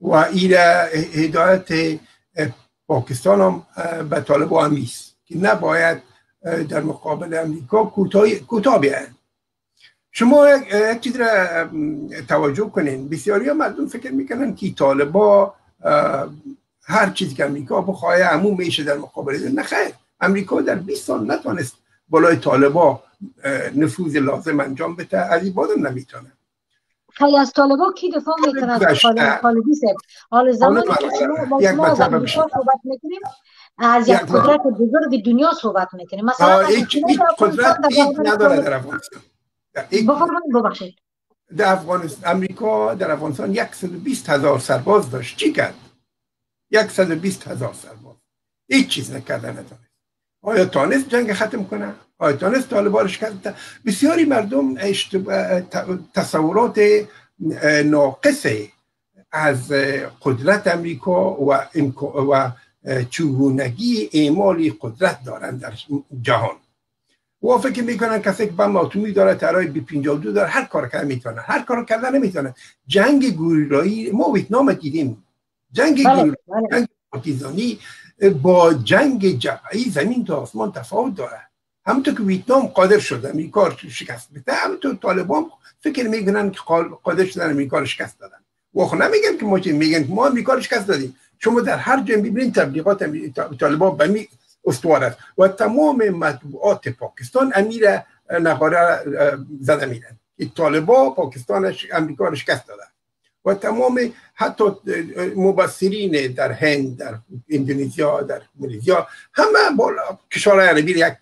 و این هدایت پاکستان هم به طالبا همیست که نباید در مقابل امریکا کوتاه بیایند. شما یک چیز را توجه کنین، بسیاری ها مردم فکر میکنن که طالبا هر چیزی که امریکا بخواه همون میشه در مقابل. نه خیر، امریکا در بیست سال نتوانست بالای طالبا نفوذ لازم انجام بده، از این بازم نمیتونه. خیلی از طالبا کی دفاع میکنند؟ خالدی صاحب، حال زمانی که شما از امریکا صحبت میکنیم، از یک قدرت بزرگ دنیا صحبت میکنیم، مثلا هیچ قدرت نداره در افغانستان. در افغانستان امریکا در افغانستان صد و بیست هزار سرباز داشت، چی کرد؟ صد و بیست هزار سرباز، هیچ چیز نکرده. نتانست. آیا تانست جنگ ختم کنه؟ آیا تانست طالبان رو شکست بده؟ بسیاری مردم تصورات ناقص از قدرت امریکا و و چگونگی اعمال قدرت دارند در جهان و فکر میکنن کسی که بم اتمی داره، طرای بی پنجاه و دو داره، هر کار کردن میتونه، هر کار کردن نمیتونه. جنگ گوریلایی ما ویتنام دیدیم، جنگ گوریلایی، جنگ پاکیزانی با جنگ جبهه‌ای زمین تا آسمان تفاوت داره. همونطور که ویتنام قادر شد امریکا شکست بده، همونطور طالبان فکر میکنن که قادر شدن امریکا رو شکست دادن. و خب نمیگن که ما چی میگن که ما امریکا رو شکست دادیم. شما در هر جا میبینید تبلیغات طالبان بمی استوار و تمام مطبوعات پاکستان امیر نقاره زده میدن، طالبا پاکستانش امریکا رو شکست دادن. و تمام حتی مبصرین در هند، در اندونزیا، در مالزیا، همه بالا کشورهای عربی یک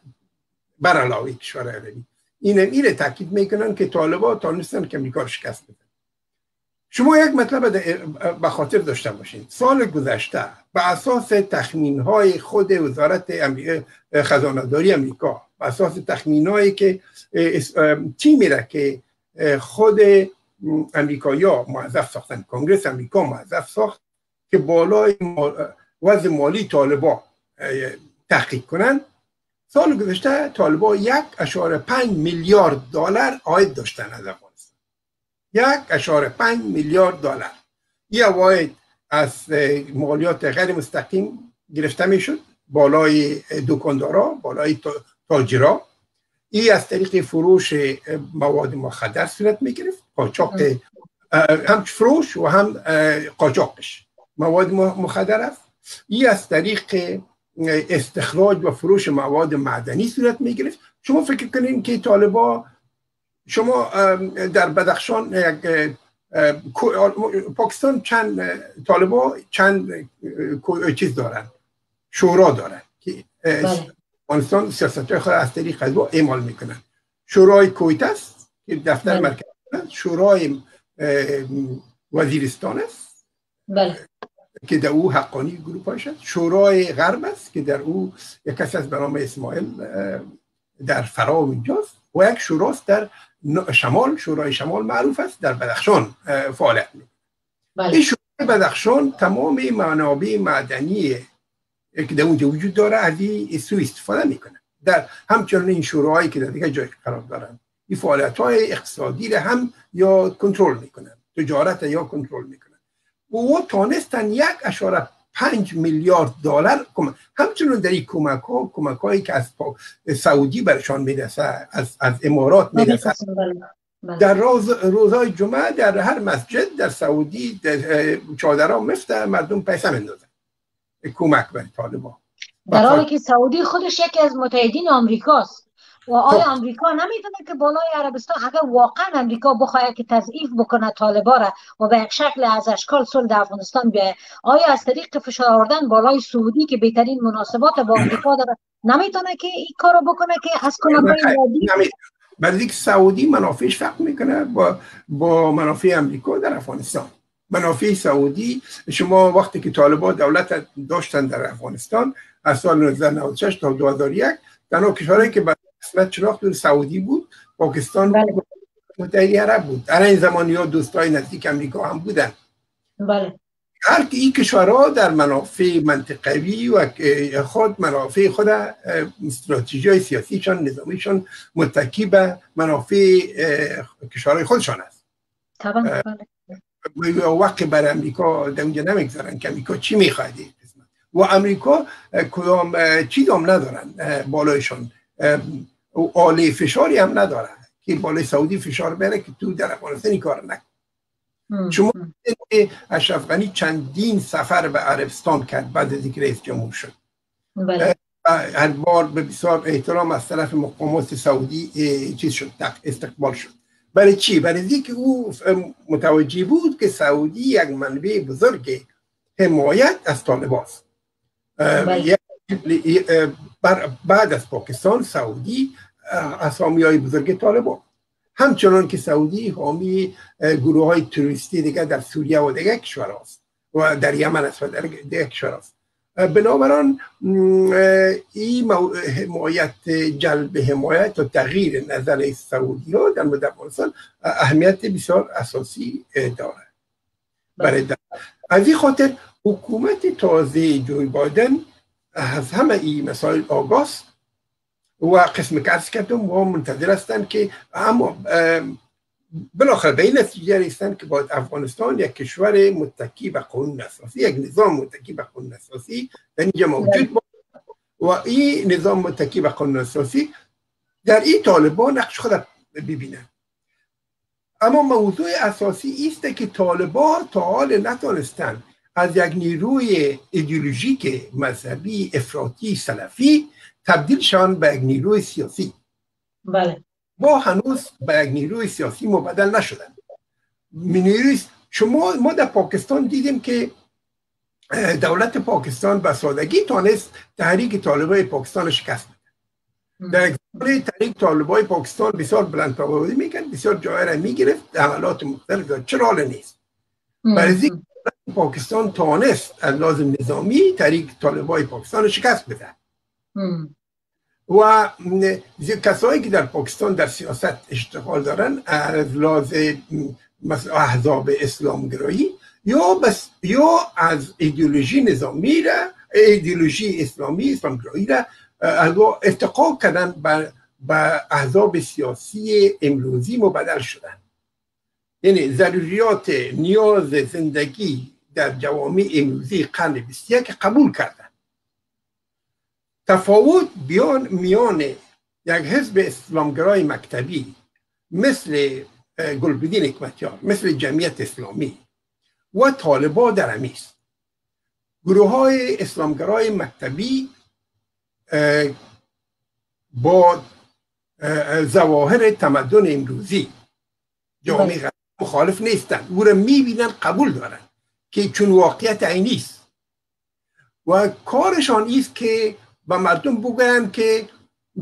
برعلاوه کشورهای عربی اینم اینه تاکید میکنن که طالبا تانستن که امریکا رو شکست بدن. شما یک مطلب به خاطر داشته باشید، سال گذشته به اساس تخمین‌های خود وزارت خزانه‌داری امریکا، به اساس تخمین‌هایی که چی میره که خود امریکایی‌ها موظف ساختن، کنگرس امریکا موظف ساخت که بالای وضع مالی طالبا تحقیق کنن، سال گذشته طالبا یک اشاره پنج میلیارد دلار عاید داشتن از افغانستان. یک اشاره پنج میلیارد دلار. این عواید از مالیات غیر مستقیم گرفته میشد، بالای دکاندارا، بالای تاجرا. این از طریق فروش مواد مخدر صورت میگرفت، قاچاق، هم فروش و هم قاچاقش مواد مخدر است. این از طریق استخراج و فروش مواد معدنی صورت می گرفت. شما فکر کنین که طالبا، شما در بدخشان یک پاکستان چند طالبا چند چیز دارن، شورا دارن که افغانستان سیاست‌های خود از طریق خود اعمال میکنن. شورای کویت است که دفتر مرکزی است، شورای وزیرستان است بله که در او حقانی گروپایش است، شورای غرب است که در او یک کسی از برنامه اسماعیل در فرا و اینجاست، و یک شوراست در شمال، شورای شمال معروف است، در بدخشان فعالیت می‌کند. بله. این شورای بدخشان تمام منابع معدنی که در اونجا وجود داره از این سو استفاده میکنه. در همچنین این شورایی که در دیگه جای قرار دارند این فعالیت‌های اقتصادی را هم یا کنترل میکنند، تجارت یا کنترل میکنند. و تانستن یک اشاره پنج میلیارد دلار کمک. همچنین در این کمک ها کمک هایی که از سعودی برشان میرسه، از, از امارات میرسه. در روز روزهای جمعه در هر مسجد در سعودی چادرها مفته، مردم پیسه میندازن کمک برای طالبان، در حالی که سعودی خودش یکی از متحدین آمریکاست. و آیا امریکا نمیدونه که بالای عربستان اگر واقعا امریکا بخواهد که تضعیف بکنه طالبا را و به یک شکل از اشکال صلح در افغانستان بیاید، آیا از طریق فشار آوردن بالای سعودی که بهترین مناسبات با امریکا داره نمیتونه که این کارو بکنه که از کنه نمیدونه؟ بلکه سعودی منافعش فرق میکنه با با منافع امریکا در افغانستان. منافع سعودی، شما وقتی که طالبا دولت داشتن در افغانستان از سال نوزده نود و شش تا دو هزار و یک، تنها کشوری که قسمت شناخت سعودی بود، پاکستان بله. بود، متحده عرب بود. در این زمانی ها دوستای نزدیک امریکا هم بودن. بله. هر که این کشورها در منافع منطقوی و خود منافع خود استراتژی های سیاسیشان، نظامیشان متکی به منافع کشورهای خودشان است. طبعا بله. وقت برای امریکا در اونجا نمیگذارن که امریکا چی میخواهده. و امریکا کدام چیز هم ندارن بالایشان، آله فشاری هم نداره که بالای سعودی فشار بره که تو در افغانستان این کار نکنه. شما اشرف غنی چندین سفر به عربستان کرد بعد از اینکه رئیس جمهور شد. هر بار به بسیار احترام از طرف مقامات سعودی چیز شد، استقبال شد. برای چی؟ برای اینکه او متوجه بود که سعودی یک منبع بزرگ حمایت از طالباست. بعد از پاکستان سعودی اسامی های بزرگ طالبان، همچنان که سعودی حامی گروه های تروریستی دیگه در سوریه و دیگه کشور هاست و در یمن است و دیگه کشور هاست. بنابراین این حمایت، جلب حمایت و تغییر نظر سعودی ها در مورد افغانستان اهمیت بسیار اساسی داره. برای در از این خاطر حکومت تازه جوی بایدن از همه این مسائل آگاست و قسم کرس کردم و منتظر هستند که اما بالاخره به این نتیجه رسیدند که باید افغانستان یک کشور متکی به قانون اساسی، یک نظام متکی به قانون اساسی در اینجا موجود بود و این نظام متکی به قانون اساسی در این طالبان نقش خود ببینند. اما موضوع اساسی است که طالبان تا حال نتوانستند از یک نیروی ایدئولوژیک مذهبی افراطی سلفی تبدیلشان به یک نیروی سیاسی. بله. با هنوز به یک نیروی سیاسی مبدل نشدن. نیروی شما ما در پاکستان دیدیم که دولت پاکستان به سادگی تانست تحریک طالبای پاکستان شکست بده. در اگزامپل تحریک طالبای پاکستان بسیار بلندپروازی میکرد، بسیار جای را میگرفت، حملات مختلف چرا نیست. برای پاکستان تانست از لازم نظامی تحریک طالبای پاکستان شکست بده. و کسایی که در پاکستان در سیاست اشتغال دارن از لازم احزاب اسلامگرایی یا بس یا از ایدئولوژی نظامی را ایدئولوژی اسلامی اسلامگرایی را ارتقا کردن به احزاب سیاسی امروزی مبدل شدن. یعنی ضروریات نیاز زندگی در جوامع امروزی قرن بیست و یک قبول کردن. تفاوت بیان میان یک حزب اسلامگرای مکتبی مثل گلبدین حکمتیار، مثل جمعیت اسلامی و طالبان در امیست. گروه های اسلامگرای مکتبی با ظواهر تمدن امروزی جامعه مخالف نیستند، او را میبینن قبول دارن که چون واقعیت عینی است و کارشان ایست که با مردم بگن که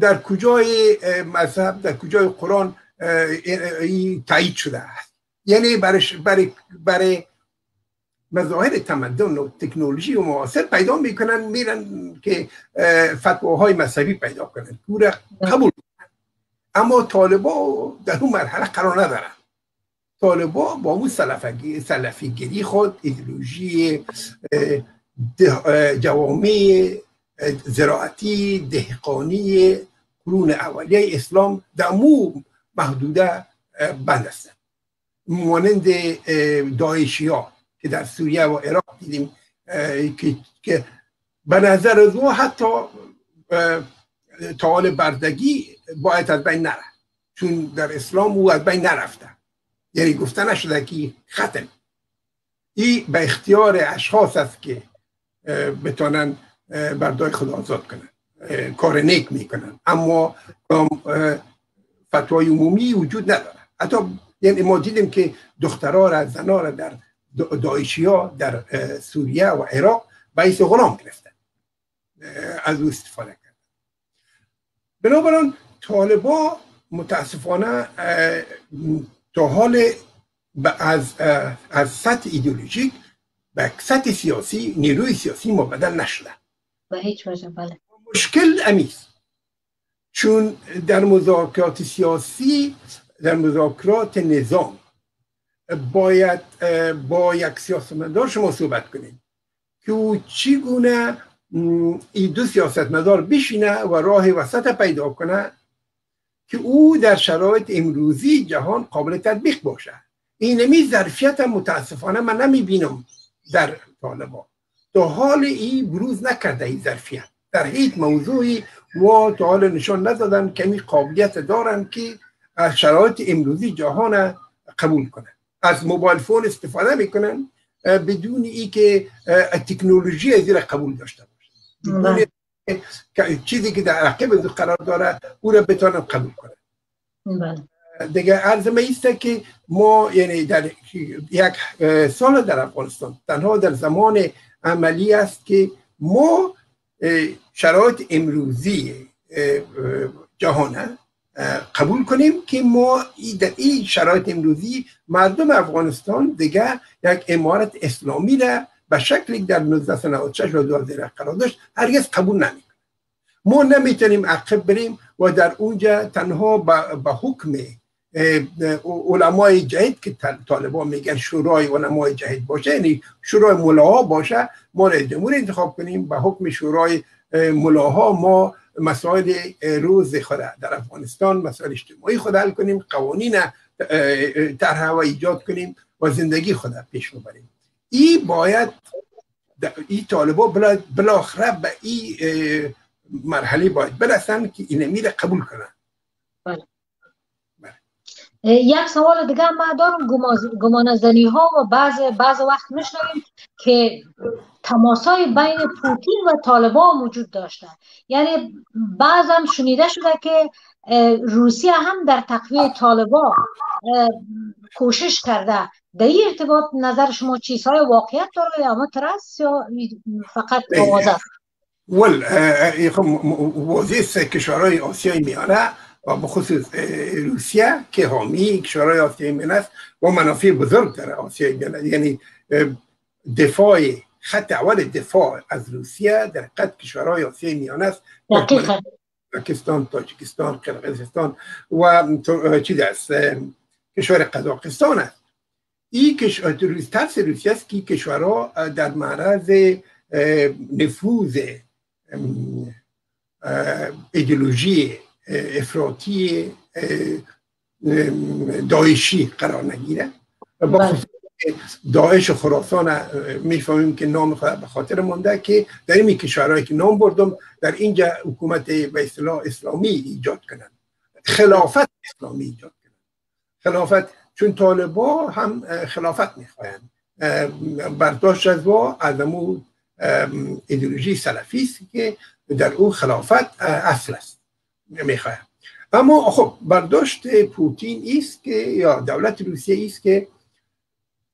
در کجای مذهب در کجای قرآن تایید شده است. یعنی برای برای مظاهر تمدن و تکنولوژی و معاصر پیدا میکنن میرن که فتواهای مذهبی پیدا کنن او را قبول کنن. اما طالبا در اون مرحله قرار ندارن. طالبا با اون سلفی گری خود، ایدئولوژی جوامع زراعتی دهقانی قرون اولیه اسلام در مو محدوده بند هستن، مانند داعشی ها که در سوریه و عراق دیدیم که به نظر از او حتی تعال بردگی باید از بین نره، چون در اسلام او از بین نرفته، یعنی گفته نشده که ختم. این به اختیار اشخاص است که بتانن بردای خدا آزاد کنن، کار نیک میکنن، اما فتوای عمومی وجود نداره. حتی یعنی ما دیدیم که دخترها را زنها را در داعشی ها در سوریه و عراق باعث غلام گرفتن، از او استفاده کردن. بنابراین طالبا متاسفانه تا حال از, از سطح ایدئولوژیک به سطح سیاسی نیروی سیاسی مبدل نشدن به هیچ وجه. بله مشکل امیست، چون در مذاکرات سیاسی در مذاکرات نظام باید با یک سیاستمدار شما صحبت کنید که او چگونه این دو سیاستمدار بشینه و راه وسط پیدا کنه که او در شرایط امروزی جهان قابل تطبیق باشه. این نمی ظرفیت متاسفانه من نمی بینم در طالبان تا حال این بروز نکرده. این ظرفیت در هیچ موضوعی و تا حال نشان ندادن کمی قابلیت دارن که از شرایط امروزی جهان قبول کنن. از موبایل فون استفاده میکنن بدون ای که تکنولوژی از را قبول داشته باشن، چیزی که در عقب قرار داره او را بتانن قبول کنن. دیگه عرضم ایسته که ما یعنی در یک سال در افغانستان تنها در زمان عملی است که ما شرایط امروزی جهان قبول کنیم که ما در این شرایط امروزی مردم افغانستان دیگه یک امارت اسلامی را به شکلی در نوزده نود و شش و دوازده قرار داشت هرگز قبول نمیکنیم. ما نمیتونیم عقب بریم و در اونجا تنها به حکم علمای جهید که طالبان میگن شورای علمای جهید باشه، یعنی شورای ملاها باشه، ما رئیس جمهور انتخاب کنیم، به حکم شورای ملاها ما مسائل روز خود در افغانستان مسائل اجتماعی خود حل کنیم، قوانین طرح و ایجاد کنیم و زندگی خود پیش ببریم. این باید این طالبان بالاخره به این مرحله باید برسن که اینمی را قبول کنن. یک سوال دیگه هم من دارم، گمانه‌زنی ها و بعض بعض وقت میشنویم که تماسای بین پوتین و طالبان وجود داشته، یعنی بعض هم شنیده شده که روسیه هم در تقویه طالبان کوشش کرده. در این ارتباط نظر شما چیزهای واقعیت داره یا مترس یا فقط موازه؟ وضعیت کشورهای آسیای میانه و بخصوص روسیه که حامی کشورهای آسیای میانه است و منافع بزرگ در آسیای میانه، یعنی دفاع خط اول دفاع از روسیه در قد کشورهای آسیای میانه است، پاکستان، تاجیکستان، قرقیزستان و چیز است، کشور قزاقستان است. این ترس روسیه است که کشورها در معرض نفوذ ایدئولوژی افراطی داعشی قرار نگیره. داعش خراسان میفهمیم که نام خود به خاطر مانده که در این کشورهایی که نام بردم در اینجا حکومت به اصطلاح اسلامی ایجاد کنند، خلافت اسلامی ایجاد کنند. خلافت چون طالبا هم خلافت میخواهند، برداشت از با عدمو ایدئولوژی سلفی است که در او خلافت اصل است میخواهند. اما خب برداشت پوتین است که یا دولت روسیه است که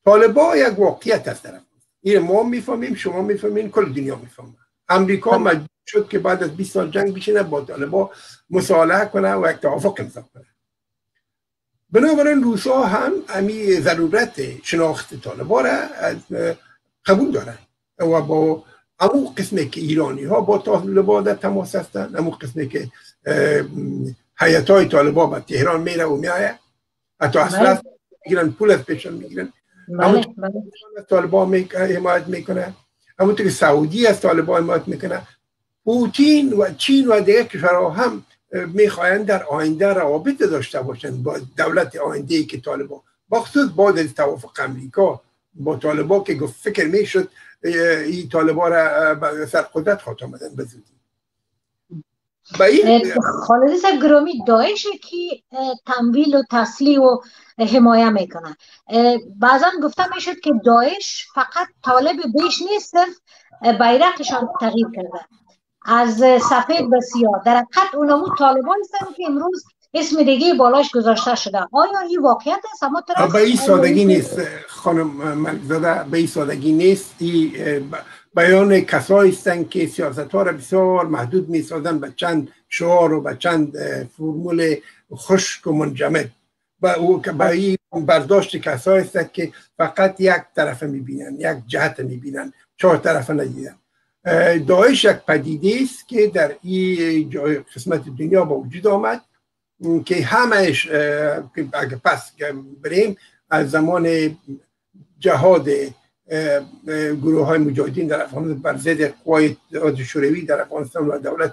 طالبا یک واقعیت از طرف این ما میفهمیم، شما میفهمین، کل دنیا میفهمه. امریکا مجبور شد که بعد از بیست سال جنگ بشینه با طالبا مصالحه کنه و یک توافق امضا کنه. بنابراین روسا هم امی ضرورت شناخت طالبا را قبول دارن و با همون قسمی که ایرانی ها با طالبا در تماس هستن، همون قسمی که هیئت های طالبا به تهران میره و میایه، حتی اصلا میگیرن، پول از پیشان میگیرن، طالبا حمایت میکنه، همونطور که سعودی از طالبا حمایت میکنه. پوتین و چین و دیگر کشورها هم میخواهند در آینده روابط داشته باشند با دولت آینده ای که طالبا، بخصوص بعد از توافق امریکا با طالبا که گفت فکر میشد این طالبا را سر قدرت خواهد آمدن بزودی. خالد صاحب گرامی، داعش که تمویل و تسلیح و حمایه میکنه، بعضا گفته میشد که داعش فقط طالب بیش نیست، صرف بیرقشان تغییر کرده از سفید به سیاه، در حقیقت اونامو طالبان هستن که امروز اسم دیگه بالاش گذاشته شده. آیا این واقعیت است؟ به این سادگی نیست خانم ملک‌زاده، به این سادگی نیست. این بیان کسایی هستن که سیاست ها را بسیار محدود می سازن به چند شعار و به چند فرمول خشک و منجمد. به این برداشت کسایی هستن که فقط یک طرف می بینن، یک جهت می بینن، چهار طرف ندیدن. داعش یک پدیده است که در این قسمت دنیا با وجود آمد که همش اگه پس بریم از زمان جهاد گروه های مجاهدین در افغانستان بر ضد قوای شوروی در افغانستان و دولت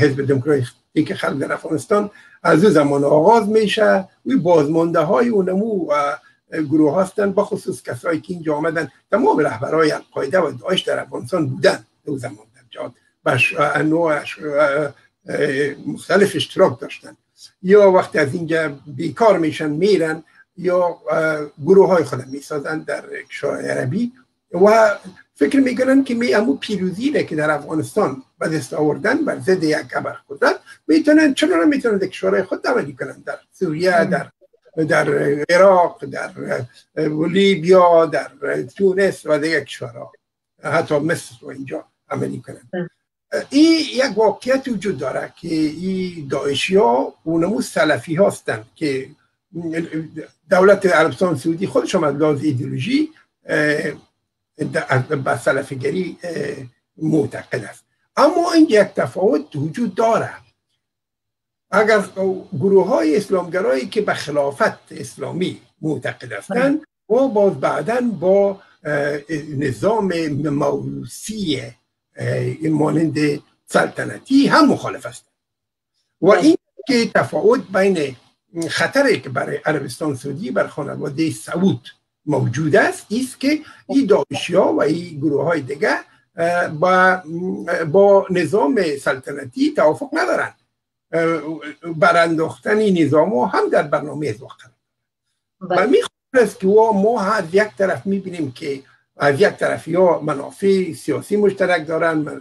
حزب دموکراتیک خلق در افغانستان از اون زمان آغاز میشه. و بازمانده های اونمو گروه هستند، بخصوص کسایی که اینجا آمدن، تمام رهبرای القاعده و داعش در افغانستان بودن در زمان در جهاد و نوع مختلف اشتراک داشتن، یا وقتی از اینجا بیکار میشن میرن یا گروه های خود میسازن در کشورهای عربی و فکر میکنن که می امو پیروزی که در افغانستان به دست آوردن بر ضد یک ابرقدرت میتونن، چرا نمیتونن در کشورهای خود عملی کنن، در سوریه، در در عراق، در لیبیا، در تونس و دیگر کشورها، حتی مصر و اینجا عملی کنن. این یک واقعیت وجود داره که این داعشی ها اونمو سلفی هستند که دولت عربستان سعودی خودش هم از لحاظ ایدئولوژی به سلفیگری معتقد است. اما این یک تفاوت وجود داره. اگر گروه های اسلامگرایی که به خلافت اسلامی معتقد هستند و باز بعدا با نظام موروثی مانند سلطنتی هم مخالف است و این که تفاوت بین خطری که برای عربستان سعودی بر خانواده سعود موجود است است که این داعشی ها و این گروه های دیگه با, با نظام سلطنتی توافق ندارند برانداختن این نظام ها هم در برنامه اضافه کرد. و میخواد است که ما از یک طرف میبینیم که از یک طرف یا منافع سیاسی مشترک دارن،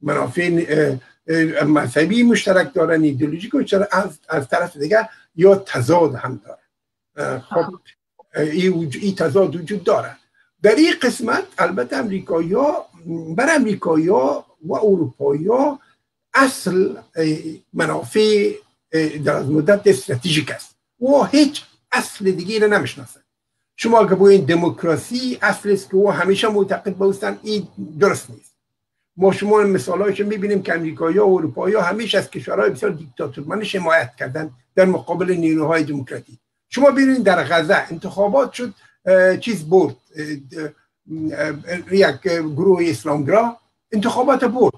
منافع مذهبی مشترک دارن، ایدئولوژیک مشترک، از, از طرف دیگر یا تضاد هم دارن. خب این ای تضاد وجود دارن. در این قسمت البته امریکایی ها بر امریکایی ها و اروپایی ها اصل منافع در مدت استراتژیک است و هیچ اصل دیگه را نمیشناسند. شما که بگویید دموکراسی اصل است که او همیشه معتقد بودند، این درست نیست. ما شما مثالایش میبینیم که امریکایی ها و اروپایی ها همیشه از کشورهای بسیار دیکتاتورمنش حمایت کردند در مقابل نیروهای دموکراتیک. شما ببینید در غزه انتخابات شد، چیز برد، یک گروه اسلامگرا انتخابات برد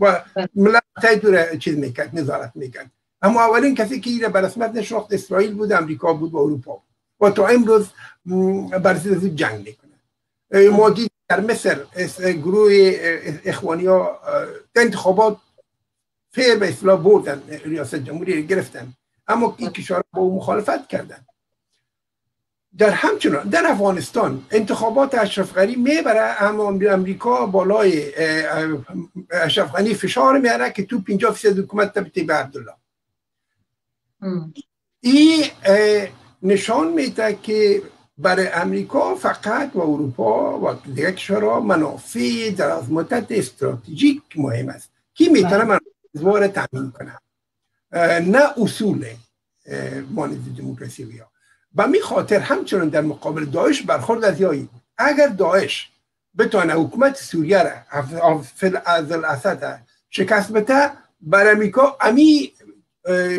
و ملل متحد چیز میکرد، نظارت میکرد. اما اولین کسی که این به رسمیت نشناخت اسرائیل بود، امریکا بود و اروپا و تا امروز بر ضد جنگ میکنه. ما دیدیم در مصر گروه اخوانی ها انتخابات فیر به اصلاح بردن، ریاست جمهوری گرفتن، اما این کشورها با او مخالفت کردن. در همچنان در افغانستان انتخابات اشرف غنی میبره، اما امریکا بالای اشرف غنی فشار میاره که تو پنجاه فیصد حکومت تبدیل به عبدالله. این نشان میده که برای امریکا فقط و اروپا و دیگر کشورها منافع در از مدت استراتژیک مهم است که میتونه منافع را تامین کنه، نه اصول مانند دموکراسی. ویا و می خاطر همچنان در مقابل داعش برخورد از یایی. اگر داعش بتونه حکومت سوریه را از الاسد شکست بده، بر امریکا امی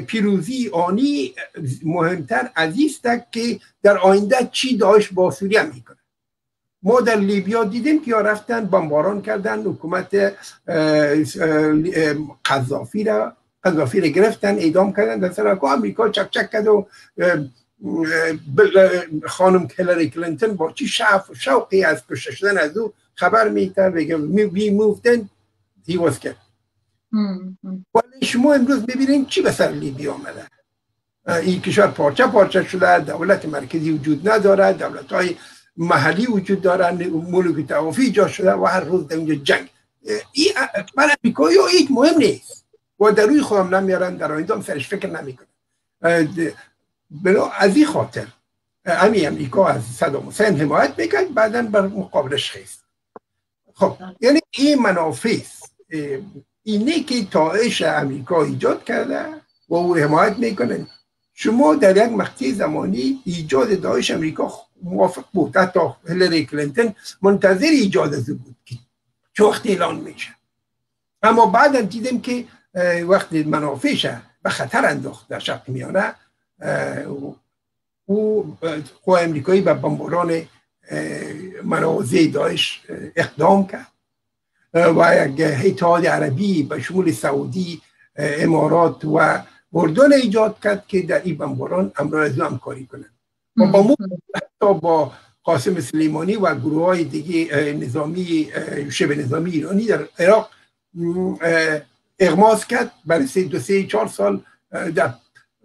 پیروزی آنی مهمتر عزیز است که در آینده چی داعش با سوریه میکنه. ما در لیبیا دیدیم که یا رفتن بمباران کردن حکومت قذافی را قذافی را گرفتن، اعدام کردن، در سر امریکا چکچک کرد و خانم هیلاری کلینتون با چی شعف و شوقی از کشته شدن از او خبر میتر بگم we moved in he was killed. ولی شما امروز ببینیم چی به سر لیبی آمده. این کشور پارچه پارچه شده، دولت مرکزی وجود نداره، دولت های محلی وجود دارن، ملوک توافی جا شده و هر روز در اونجا جنگ. این برای امریکایی هیچ مهم نیست و در روی خودم نمیارن، در آینده هم سرش فکر نمیکنن. بلا از این خاطر امی امریکا از صدام حسین حمایت میکرد، بعدا بر مقابلش خیست. خب یعنی این منافع اینه که طاعش امریکا ایجاد کرده و او حمایت میکنه. شما در یک مقطع زمانی ایجاد داعش امریکا موافق بود، حتی هیلاری کلینتون منتظر ایجاد از بود که چه وقت اعلان میشه، اما بعدا دیدیم که وقتی منافعش به خطر انداخت در شرق میانه، او قوای امریکایی به بمباران منازع داعش اقدام کرد و یک اتحاد عربی به شمول سعودی، امارات و اردن ایجاد کرد که در این بمباران امروز همکاری کنند و با مو حتی با قاسم سلیمانی و گروه های دیگه نظامی شبه نظامی ایرانی در عراق اغماس کرد. برای سه دو سه چهار سال در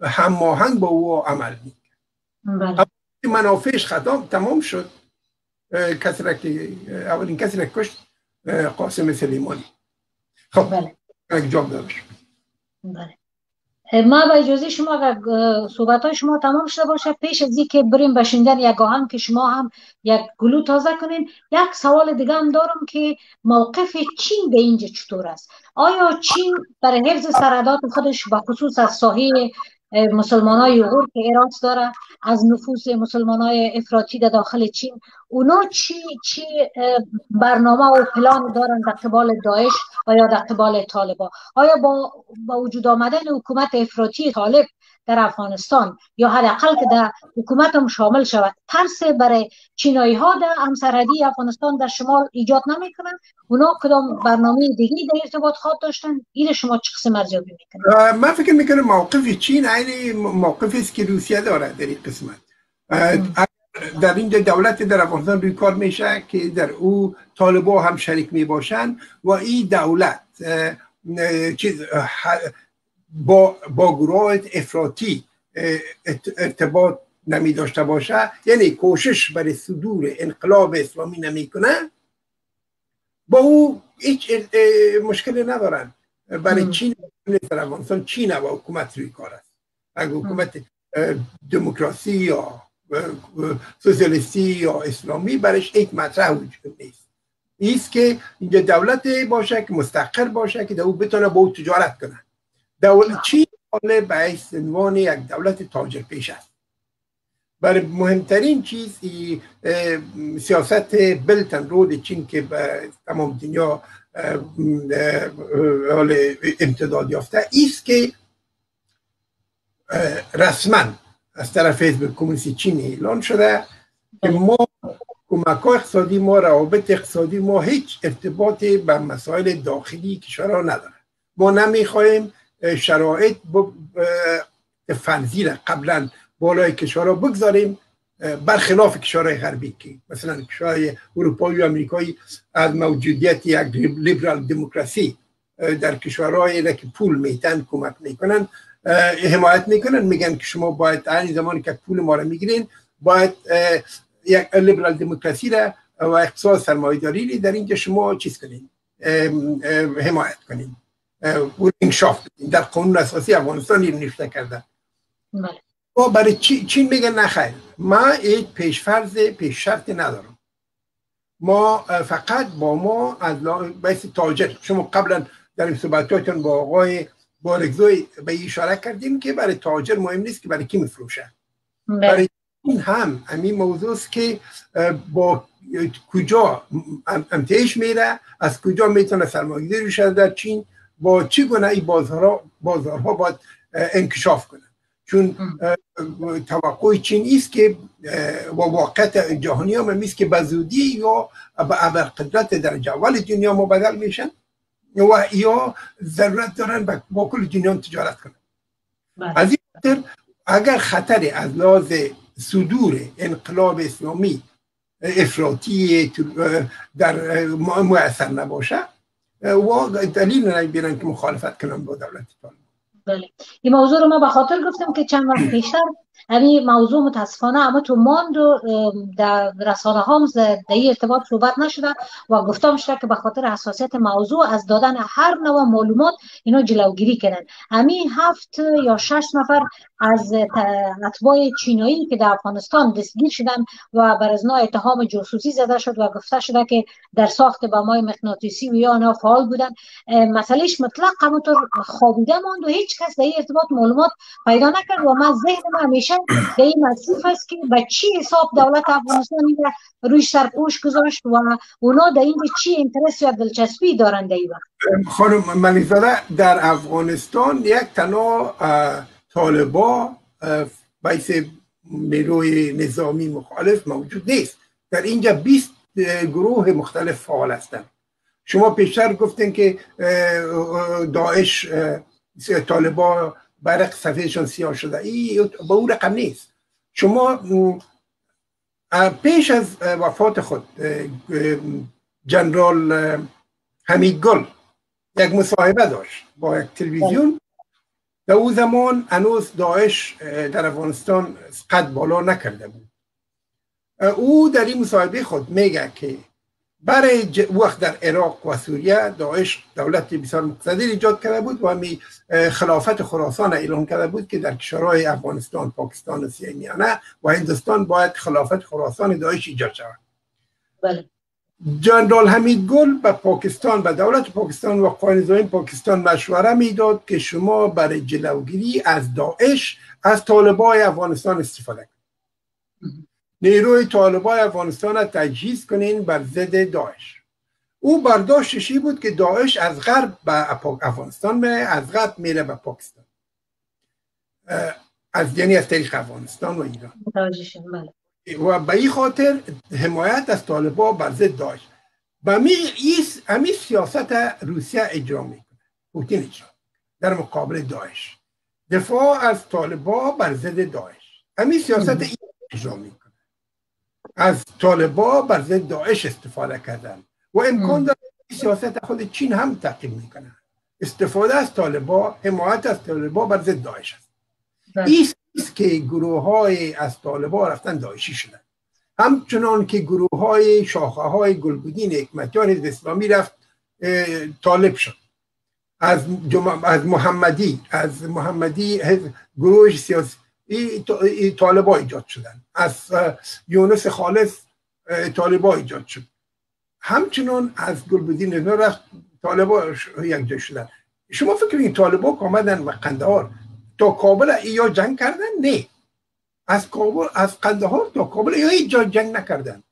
هماهنگ با او عمل میکرد. منافعش خطاب تمام شد. کسی را که اولین کسی را کشت قاسم سلیمانی. خب بله. جواب داشت. بله. ما با اجازه شما اگر صحبت های شما تمام شده باشه، پیش از اینکه بریم به شنیدن یک آهنگ که شما هم یک گلو تازه کنین، یک سوال دیگه هم دارم که موقف چین به اینجا چطور است؟ آیا چین برای حفظ سرحدات خودش و خصوص از ساحه مسلمان های یوغور که ایراد داره از نفوذ مسلمان های افراطی در داخل چین، اونا چی چی برنامه و پلان دارن در قبال داعش و یا در قبال طالبان؟ آیا با, با وجود آمدن حکومت افراطی طالب در افغانستان یا حداقل که در حکومت هم شامل شود، ترس برای چینایی ها در همسرحدی افغانستان در شمال ایجاد نمیکنن؟ اونا کدام برنامه دیگری در ارتباط خواهد داشتن؟ این شما چه قسم ارزیابی میکنید؟ من فکر میکنم موقف چین عین موقفی است که روسیه دارد در این قسمت. در اینجا دولت در افغانستان روی کار میشه که در او طالبان هم شریک میباشند و این دولت چیز با, با گروه افراطی ارتباط نمی داشته باشه، یعنی کوشش برای صدور انقلاب اسلامی نمی کنه، با او هیچ مشکلی ندارن. برای چین مثلا چین و حکومت روی کار است. اگه حکومت دموکراسی یا سوسیالیستی یا اسلامی برایش یک مطرح وجود نیست، ایست که اینجا دولت باشه که مستقر باشه که او بتونه با او تجارت کنه. دولت چین حالا به عنوان یک دولت تاجر پیش است. برای مهمترین چیز سیاست بلت اند رود چین که به تمام دنیا امتداد یافته ایست که رسما از طرف حزب کمونیست چین اعلان شده که ما کمک اقتصادی ما، روابط اقتصادی ما هیچ ارتباطی به مسائل داخلی کشورها نداره. ما نمیخوایم شرایط فنزیر قبلا بالای کشورها بگذاریم، برخلاف کشورهای غربی که مثلا کشورهای اروپایی و آمریکایی از موجودیت یک لیبرال دموکراسی در کشورهایی که پول میتن کمک میکنن حمایت میکنن، میگن که شما باید این زمانی که پول ما را میگیرین باید یک لیبرال دموکراسی را و اقتصاد سرمایه‌داری را در اینجا شما چیز کنین، حمایت کنین و انکشاف بدین. در قانون اساسی افغانستان نوشته کرده. ما برای چین میگن نخیر، ما یک پیشفرض پیش شرط ندارم، ما فقط با ما از بحث تاجر. شما قبلا در صحبتاتون با آقای بارگزوی به اشاره کردیم که برای تاجر مهم نیست که برای کی میفروشه. برای این هم همین موضوع است که با کجا امتیاش میره، از کجا میتونه سرمایه‌گذاری بشه در چین، با چگونه این بازارها بازارها باید انکشاف کنه. چون توقع چین ایست که و واقعیت جهانی هم ایست که به زودی یا به ابرقدرت در جوال دنیا مبدل میشن و یا ضرورت دارن با کل دنیا تجارت کنن. از این خاطر اگر خطر از لحاظ صدور انقلاب اسلامی افراطی در مؤثر نباشه و دلیل نمیبینن که مخالفت کنن با دولت طالب. بله، این موضوع رو ما به خاطر گفتم که چند وقت پیشتر همین موضوع متاسفانه اما تو ماند و در رسانه ها در این ارتباط صحبت نشده و گفتم شده که به خاطر حساسیت موضوع از دادن هر نوع معلومات اینو جلوگیری کنن. همین هفت یا شش نفر از اتباع چینایی که در افغانستان دستگیر شدن و بر ازنا اتهام جاسوسی زده شد و گفته شده که در ساخت بمای مغناطیسی و یا آنها فعال بودن، مسئلهش مطلق همونطور خوابیده ماند و هیچ کس در این ارتباط معلومات پیدا نکرد. و من ذهنم همیشه به این مصیف است که به چی حساب دولت افغانستان این روش سرپوش گذاشت و اونا در این چی اینترس یا دلچسپی دارند در این وقت. خانم ملیزاده، در افغانستان یک تنها طالبا بحیث نیروی نظامی مخالف موجود نیست، در اینجا بیست گروه مختلف فعال هستند. شما پیشتر گفتین که داعش طالبا برق صفحهشان سیاه شده، این با اون رقم نیست. شما پیش از وفات خود جنرال حمید گل یک مصاحبه داشت با یک تلویزیون. در اون زمان هنوز داعش در افغانستان قد بالا نکرده بود. او در این مصاحبه خود میگه که برای وقت در عراق و سوریه داعش دولت بسیار مقتدر ایجاد کرده بود و همی خلافت خراسان اعلام کرده بود که در کشورهای افغانستان، پاکستان و سوریه میانه و هندوستان باید خلافت خراسان داعش ایجاد شود. بله. جنرال حمید گل به پاکستان، به دولت پاکستان و قانون‌گذاران پاکستان مشوره میداد که شما برای جلوگیری از داعش از طالبای افغانستان استفاده کنید. نیروی طالبای افغانستان را تجهیز کنین بر ضد داعش. او برداشتش این بود که داعش از غرب به افغانستان میره، از غرب میره به پاکستان. از یعنی از طریق افغانستان و ایران. بله. و به این خاطر حمایت از طالبا بر ضد داعش و همین سیاست روسیه اجرا میکنه، پوتین اجرا در مقابل داعش، دفاع از طالبا بر ضد داعش. همین سیاست این اجرا میکنه، از طالبا بر ضد داعش استفاده کردن و امکان داره سیاست خود چین هم تعقیب میکنه. استفاده از طالبان، حمایت از طالبان بر ضد داعش است. ایست ایست که گروه های از طالبان رفتن داعشی شدن، همچنان که گروه های شاخه های گلبدین حکمتیار حزب اسلامی رفت طالب شد. از از محمدی از محمدی گروه سیاسی طالبان ایجاد شدن، از یونس خالص طالبان ایجاد شد، همچنان از گلبدین نظام رفت طالبان یکجا شدن. شما فکر می‌کنید طالبان که آمدن و قندهار تا کابل ایا جنگ کردن؟ نه، از کابل از قندهار تا کابل ایا هیچ جا جنگ نکردن.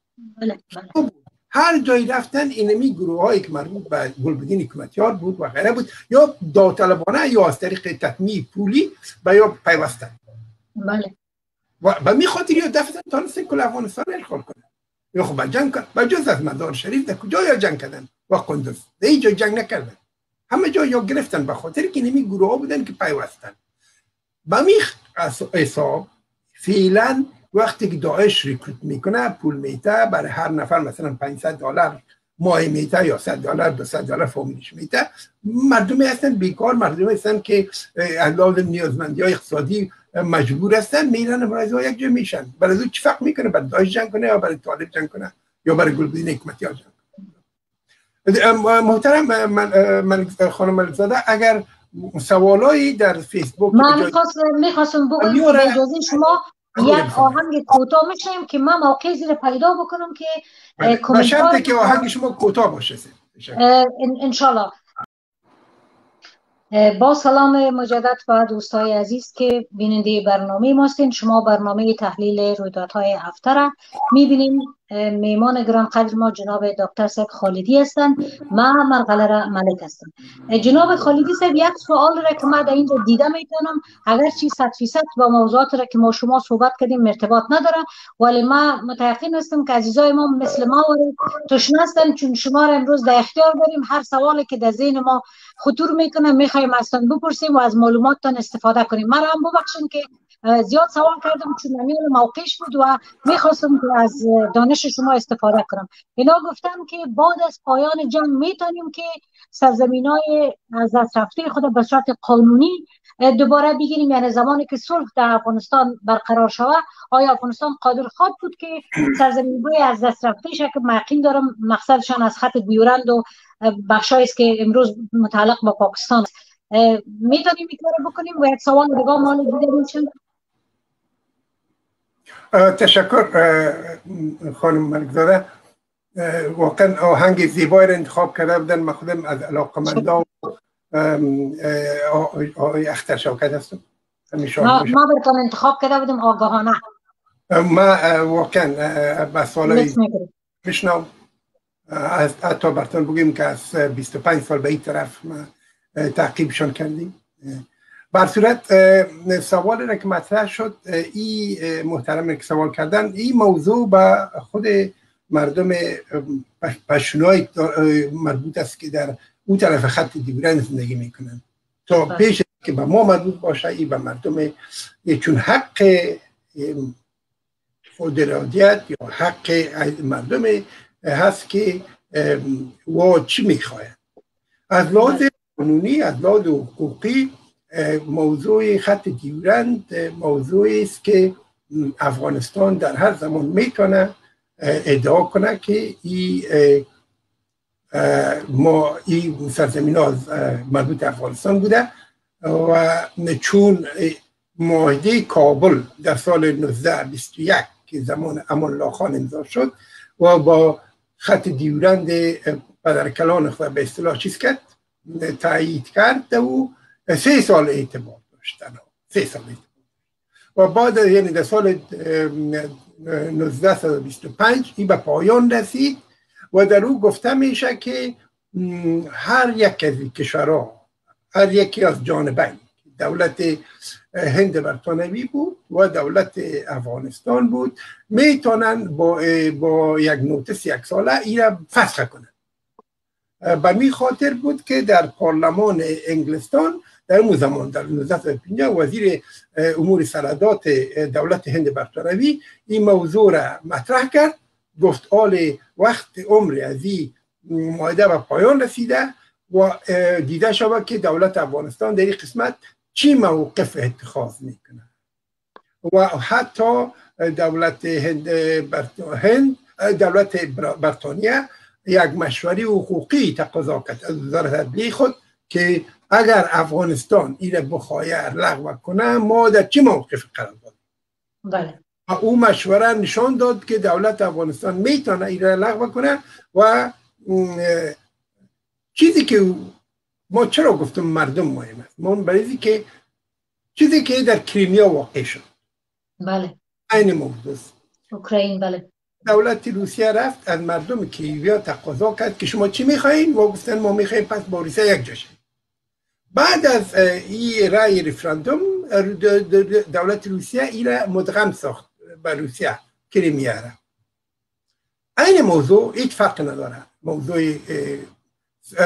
هر جایی رفتن اینمی گروه هایی که مربوط به گلبدین حکمتیار بود و غیره بود، یا داوطلبانه یا از طریق تطمیع پولی به یا پیوستن. بله. و به می خاطر یا دفتن تانستن کل افغانستان الخال کنن، یا خب جنگ کردن. و جز از مزار شریف در کجا یا جنگ کردن و قندوز در هیچ جای جنگ نکردن، همه جا یا گرفتن به خاطر که اینمی گروه ها بودن که پیوستن. به می حساب فعلا وقتی که داعش ریکروت میکنه پول میته، برای هر نفر مثلا پانصد دلار ماهی میته یا صد دلار دویست دلار فامیلش میته. مردمی هستن بیکار، مردمی هستن که از لحاظ نیازمندی های اقتصادی مجبور هستن، میرن برای یک جا میشن. برای او چه فرق میکنه برای داعش جنگ کنه یا برای طالب جنگ کنه یا برای گلبدین حکمتیار جنگ کنه؟ محترم من خانم ملک‌زاده، اگر سوالایی در فیسبوک من میخواستم بگم به اجازه شما یک آهنگ کوتاه میشنیم که من موقع زیر پیدا بکنم که به شرطه که آهنگ شما کوتاه باشه انشالله. با سلام مجدد و دوستای عزیز که بیننده برنامه ماستین، شما برنامه تحلیل رویدادهای هفته را میبینیم. میمان گرانقدر ما جناب دکتر صاحب خالدی هستند، من مرغلره ملک هستم. جناب خالدی صاحب، یک سوال را که من در اینجا دیده میتونم، اگرچه صد فیصد با موضوعات را که ما شما صحبت کردیم ارتباط نداره، ولی من متأکد هستم که عزیزای ما مثل ما تشنه هستند، چون شما را امروز در اختیار داریم. هر سوالی که در ذهن ما خطور میکنه میخوایم ازتان بپرسیم و از معلوماتتان استفاده کنیم. مرا هم ببخشید که زیاد سوال کردم، چون نمیان موقعش بود و میخواستم که از دانش شما استفاده کنم. اینا گفتم که بعد از پایان جنگ میتونیم که سرزمینای از دست رفته خود به صورت قانونی دوباره بگیریم، یعنی زمانی که صلح در افغانستان برقرار شود. آیا افغانستان قادر خواهد بود که سرزمینای از دست رفته شکل معقین دارم مقصدشان از خط دیورند و بخشایی است که امروز متعلق به پاکستان است، میتونیم این کارو بکنیم؟ و یک سوال دیگه مال دیده میشن. تشکر خانم ملک‌زاده، واقعا آهنگ زیبایی را انتخاب کرده بودن. من خودم از علاقمندا آقای اختر شوکت هستم، ما براتون انتخاب کرده بودم آگاهانه. ما واقعا به سوالایی میشنم حتی براتون بگیم که از بیست و پنج سال به این طرف تعقیبشان کردیم. بر صورت سوال را که مطرح شد این محترم که سوال کردن، این موضوع به خود مردم پشتونای مربوط است که در اون طرف خط دیورند زندگی میکنن. تا پیش که به ما مربوط باشه این به مردم، چون حق فدرادیت یا حق مردم هست که وا چی میخواید. از لحاظ قانونی، از لحاظ حقوقی، موضوع خط دیورند موضوعی است که افغانستان در هر زمان میتونه ادعا کنه که ای ما این سرزمین ها مربوط افغانستان بوده. و چون معاهده کابل در سال نوزده بیست و یک که زمان امان الله خان امضا شد و با خط دیورند پدرکلان خود به اصطلاح چیز کرد تایید کرد و سه سال اعتماد داشتن سه سال اعتماد. و بعد یعنی در سال نوزده بیست و پنج این به پایان رسید و در او گفته میشه که هر یک از کشورها، هر یکی از جانبین، دولت هند برطانوی بود و دولت افغانستان بود، میتونن با, با یک نوتیس یک ساله این را فسخ کنن. به می خاطر بود که در پارلمان انگلستان در اون زمان در نوزده پنجاه وزیر امور سرحدات دولت هند برطانوی این موضوع را مطرح کرد، گفت آل وقت عمر از این معاهده به پایان رسیده و دیده شود که دولت افغانستان در این قسمت چی موقف اتخاذ میکنه و حتی دولت هند, هند دولت برطانیه یک مشوره حقوقی تقاضا کرد از وزارت عدلیه خود که اگر افغانستان این بخواهر لغو کنه ما در چه موقف قرار داد. بله. او مشوره نشان داد که دولت افغانستان میتونه این را لغو کنه و چیزی که ما چرا گفتم مردم مهم است، ما برای که چیزی که در کریمیا واقع شد. بله. این موضوع است. اوکراین. بله. دولت روسیه رفت از مردم کیویا تقاضا کرد که شما چی میخواین؟ ما گفتن ما میخوایم پس با روسیه یک جاش. بعد از این رای رفراندوم دولت روسیه این را مدغم ساخت با روسیه کریمیا را. این موضوع هیچ فرق نداره. موضوع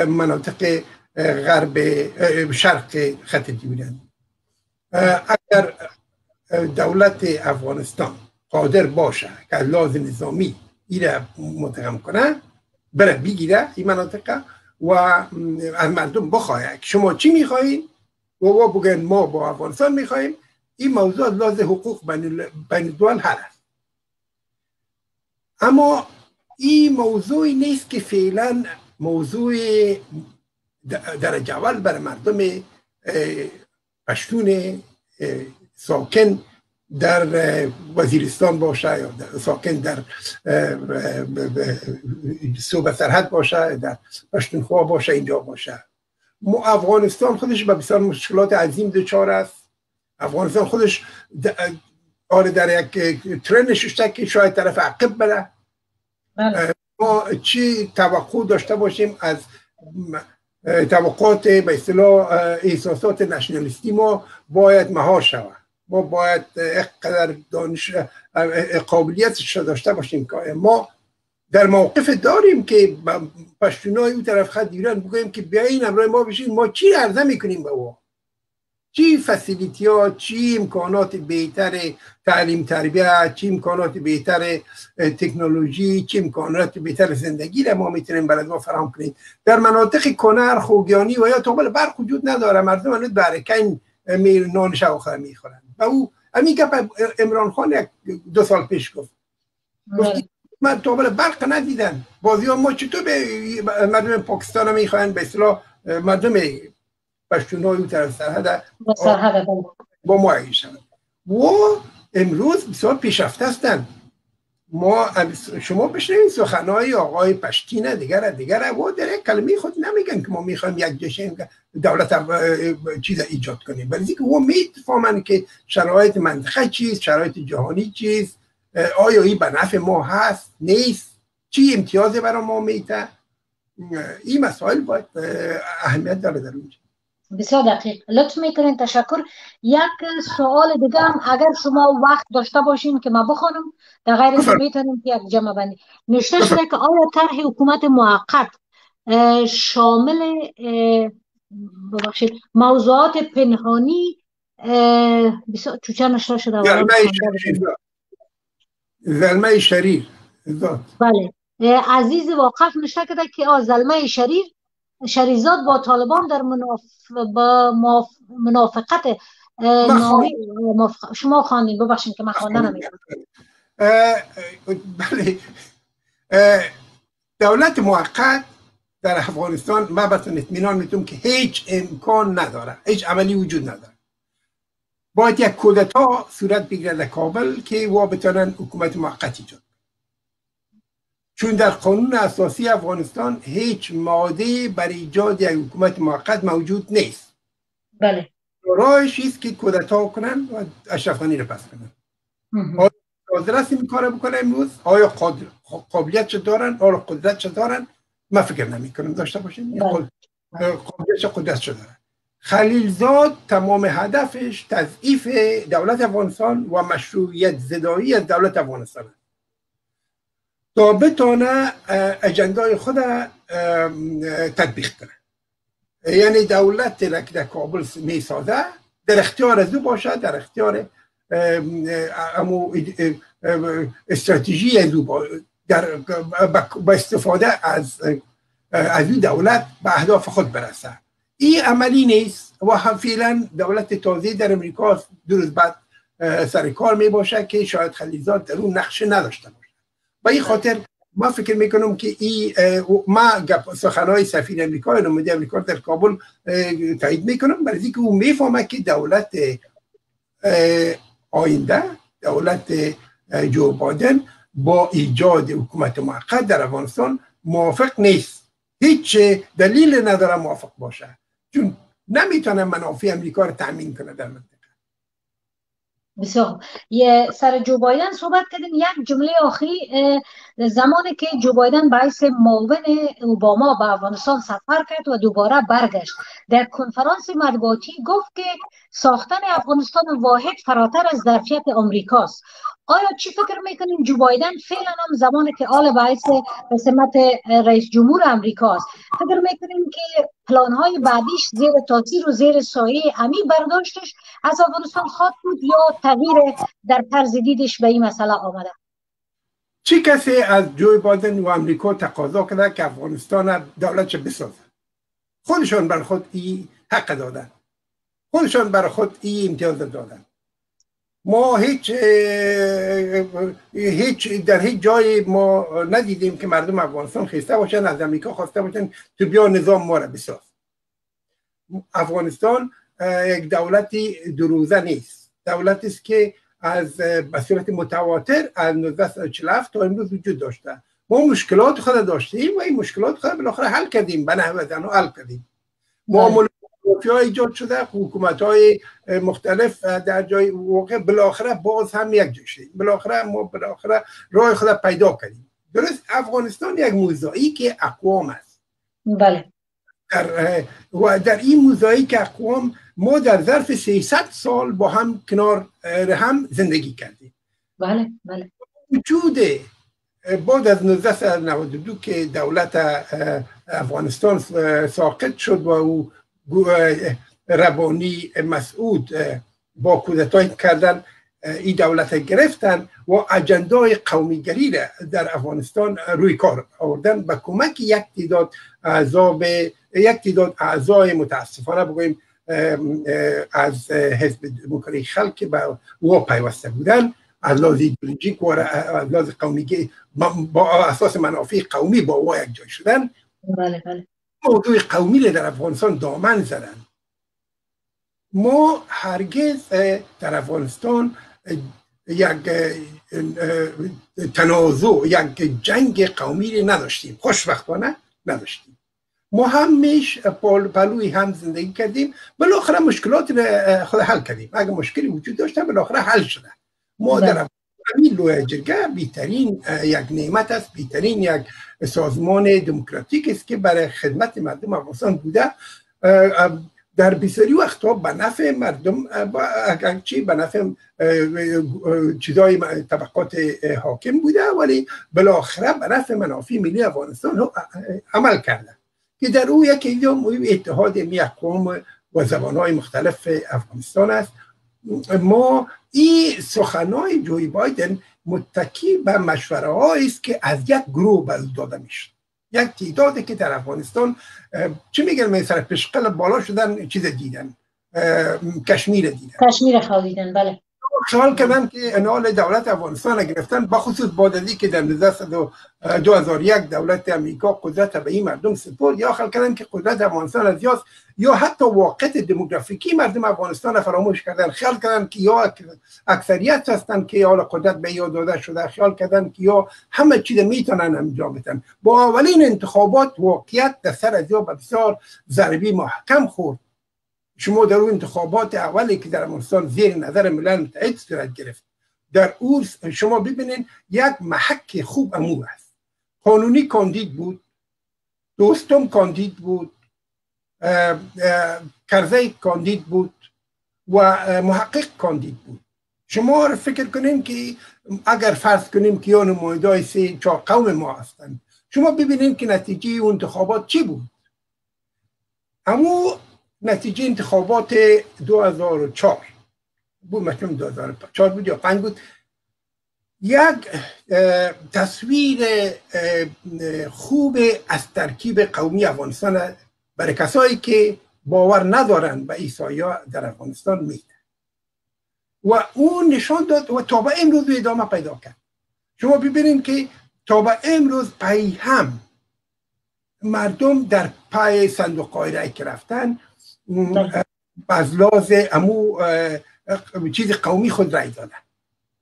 مناطق غرب شرق خط جیولند. اگر دولت افغانستان قادر باشه که لازم نظامی این را متقم کنه بره بگیره این مناطقه و از مردم بخواهد شما چی میخواهید و ما بگن ما با افغانستان میخواهیم، این موضوع لازم حقوق بین دوان هر است. اما این موضوعی نیست که فعلا موضوع درجه اول بر مردم پشتون ساکن در وزیرستان باشه یا در ساکن در صوبه سرحد باشه، در پشتونخوا باشه، اینجا باشه. افغانستان خودش به بسیار مشکلات عظیم دچار است. افغانستان خودش آره در یک ترن ششتک که شاید طرف عقب بره. ما چی توقع داشته باشیم از توقعات به اصطلاح احساسات نشنالیستی ما باید مهار شود. ما باید اقدر دانش قابلیتش داشته باشیم که ما در موقف داریم که پشتونای اون طرف خط ایران بگویم که بیاین همراه ما بشین، ما چی عرضه میکنیم به او، چی فسیلیتی ها، چی امکانات بهتر تعلیم تربیت، چی امکانات بهتر تکنولوژی، چی امکانات بهتر زندگی را ما میتونیم برای ما فراهم کنیم. در مناطق کنر، خوگیانی و یا تقبل برق وجود نداره، مردم هنوز برکن نانش آخر میخورن. و او همین گپ عمران خان یک دو سال پیش گفت، گفت من تقبل برق ندیدن، بازی ها ما چطور به مردم پاکستان ها میخواین به اصطلاح مردم پشتونای اون طرف سرحد با ما عیش شد. و امروز بسیار پیشرفته هستند. ما شما بشنوید سخنهای آقای پشتینه دیگره دیگره و در یک کلمه خود نمیگن که ما میخوایم یک جشن دولت چیز ایجاد کنیم، برای اینکه او میفهمن که شرایط منطقه چیست، شرایط جهانی چیست، آیا این به نفع ما هست نیست، چی امتیاز برای ما میده. این مسائل باید اهمیت داره در اونجا. بسیار دقیق، لطف میکنین، تشکر. یک سوال دیگه هم اگر شما وقت داشته باشین که ما بخونم، در غیر از میتونیم یک جمع بندی نشته شده که آیا طرح حکومت موقت شامل ببخشید موضوعات پنهانی بسیار چوچه نشته شده زلمه شریر؟ بله، عزیز واقف نشته کرده که آ زلمه شریر شریزاد با طالبان در مناف... با ماف... منافقت نامی... ماف... شما خواندین، ببخشید که من خوانده نمی‌دونم. بله، دولت موقت در افغانستان من بهتون اطمینان میتونم که هیچ امکان نداره، هیچ عملی وجود نداره. باید یک کودتا صورت بگیره در کابل که وا بتونن حکومت موقت ایجاد، چون در قانون اساسی افغانستان هیچ ماده برای ایجاد یک حکومت موقت موجود نیست. بله. راهش است که کودتا کنن و اشرف غنی را پس کنن. آیا قادر است این کار بکنه امروز؟ آیا قادر قابلیتش دارن؟ آیا قدرتش دارن؟ من فکر نمی‌کنم داشته باشیم. قابلیتش قدرتش دارن. خلیلزاد تمام هدفش تضعیف دولت افغانستان و مشروعیت زدایی از دولت افغانستان است. تا بتانه اجندای خود تطبیق کنه، یعنی دولت را که در کابل می سازه در اختیار از او باشه، در اختیار استراتژی از او، با استفاده از از این دولت به اهداف خود برسه. این عملی نیست و هم فعلا دولت تازه در امریکا دو روز بعد سر کار می باشه که شاید خلیزات در اون نقش نداشته باشه. با این خاطر ما فکر میکنم که این ما سخنهای سفیر امریکا نماینده امریکا در کابل تایید میکنم، برای اینکه او میفهمه که دولت آینده، دولت جو بایدن با ایجاد حکومت موقت در افغانستان موافق نیست. هیچ دلیل نداره موافق باشه، چون نمیتونه منافع امریکا رو تامین کنه در منطقه. بسیار یه سر جو بایدن صحبت کردیم. یک جمله آخری، زمانی که جو بایدن به حیث معاون اوباما به افغانستان سفر کرد و دوباره برگشت، در کنفرانس مطبوعاتی گفت که ساختن افغانستان واحد فراتر از ظرفیت امریکاست. آیا چی فکر میکنین جو بایدن فعلا هم زمانی که آل به حیث قسمت رئیس جمهور امریکاست، فکر میکنین که پلانهای بعدیش زیر تاثیر و زیر سایه امی برداشتش از افغانستان خواد بود یا تغییر در طرز دیدش به این مسئله آمده؟ چه کسی از جو بایدن و امریکا تقاضا کرده که افغانستان دولت بسازه؟ خودشان بر خود این حق دادن، خودشان بر خود این امتیاز دادن. ما هیچ هیچ در هیچ جای ما ندیدیم که مردم افغانستان خواسته باشن، از امریکا خواسته باشن تو بیا نظام ما را بساز. افغانستان یک دولتی دو روزه نیست، دولتی است که از به صورت متواتر از نوزده چهل و هفت تا امروز وجود داشته. ما مشکلات خود داشتیم و این مشکلات خود بالاخره حل کردیم، به نحو زنو حل کردیم. ما مافیا ایجاد شده، حکومت های مختلف در جای واقع بالاخره باز هم یک جا شدیم، بالاخره ما بالاخره راه خود پیدا کردیم. درست افغانستان یک موزاییک که اقوام است. بله. در و در این موزاییک که اقوام ما در ظرف سیصد سال با هم کنار هم زندگی کردیم. بله بله. وجود بعد از نوزده نود و دو که دولت افغانستان ساقط شد و او ربانی مسعود با کودتای کردن این دولت گرفتن و اجندای قومیگری را در افغانستان روی کار آوردن به کمک یک تعداد اعضا یک تعداد اعضای متاسفانه بگویم از حزب دموکراتیک خلق که به او پیوسته بودن، از لحاظ ایدئولوژیک و از لحاظ قومیگری با اساس منافع قومی با او یک جای شدن. بله بله. موضوع قومی در افغانستان دامن زدن. ما هرگز در افغانستان یک تنازع، یک جنگ قومی نداشتیم، خوشبختانه نداشتیم. ما همیش پلوی هم زندگی کردیم، بالاخره مشکلات را خود حل کردیم. اگر مشکلی وجود داشت بالاخره حل شده. ما در این لویجرگه بیترین یک نعمت است، بیترین یک سازمان دموکراتیک است که برای خدمت مردم افغانستان بوده. در بسیاری وقتها به نفع مردم، اگرچه به نفع چیزای طبقات حاکم بوده، ولی بالاخره به نفع منافع ملی افغانستان عمل کرده که در او یک اتحاد می اقوام و زبانهای مختلف افغانستان است. ما این سخنهای جوی بایدن متکی به مشوره هایی است که از یک گروه باز داده میشه، یک تعدادی که در افغانستان چه میگن سر پشقل بالا شدن، چیز دیدن، کشمیر دیدن، کشمیر خوادیدن. بله. خیال کردن که انحال دولت افغانستان گرفتن، بخصوص بعد از که در دو هزار و یک دولت امریکا قدرت به این مردم سپرد، یا خیال کردن که قدرت افغانستان از یاست، یا حتی واقعیت دموگرافیکی مردم افغانستان فراموش کردن. خیال کردن که یا اکثریت هستند که حالا قدرت به یا داده شده، خیال کردن که یا همه چیز میتونن انجام بدن. با اولین انتخابات واقعیت در سر از یا بسیار ضربه محکم خورد. شما در اون انتخابات اولی که در افغانستان زیر نظر ملل متحد صورت گرفت، در او شما ببینین یک محک خوب امو است. قانونی کاندید بود، دوستم کاندید بود، کرزی کاندید بود و محقق کاندید بود. شما رو فکر کنیم که اگر فرض کنیم که یا نماینده‌های سه چهار قوم ما هستند، شما ببینین که نتیجه اون انتخابات چی بود. امو نتیجه انتخابات دو هزار و چهار بود، مشمول دو هزار و چهار بود یا پنج بود، یک تصویر خوب از ترکیب قومی افغانستان برای کسایی که باور ندارند به ایسایا در افغانستان میده و اون نشان داد و تا به امروز ادامه پیدا کرد. شما ببینید که تا به امروز پی هم مردم در پای صندوق قایره که رفتن از لحاظ امو چیز قومی خود رای دادن،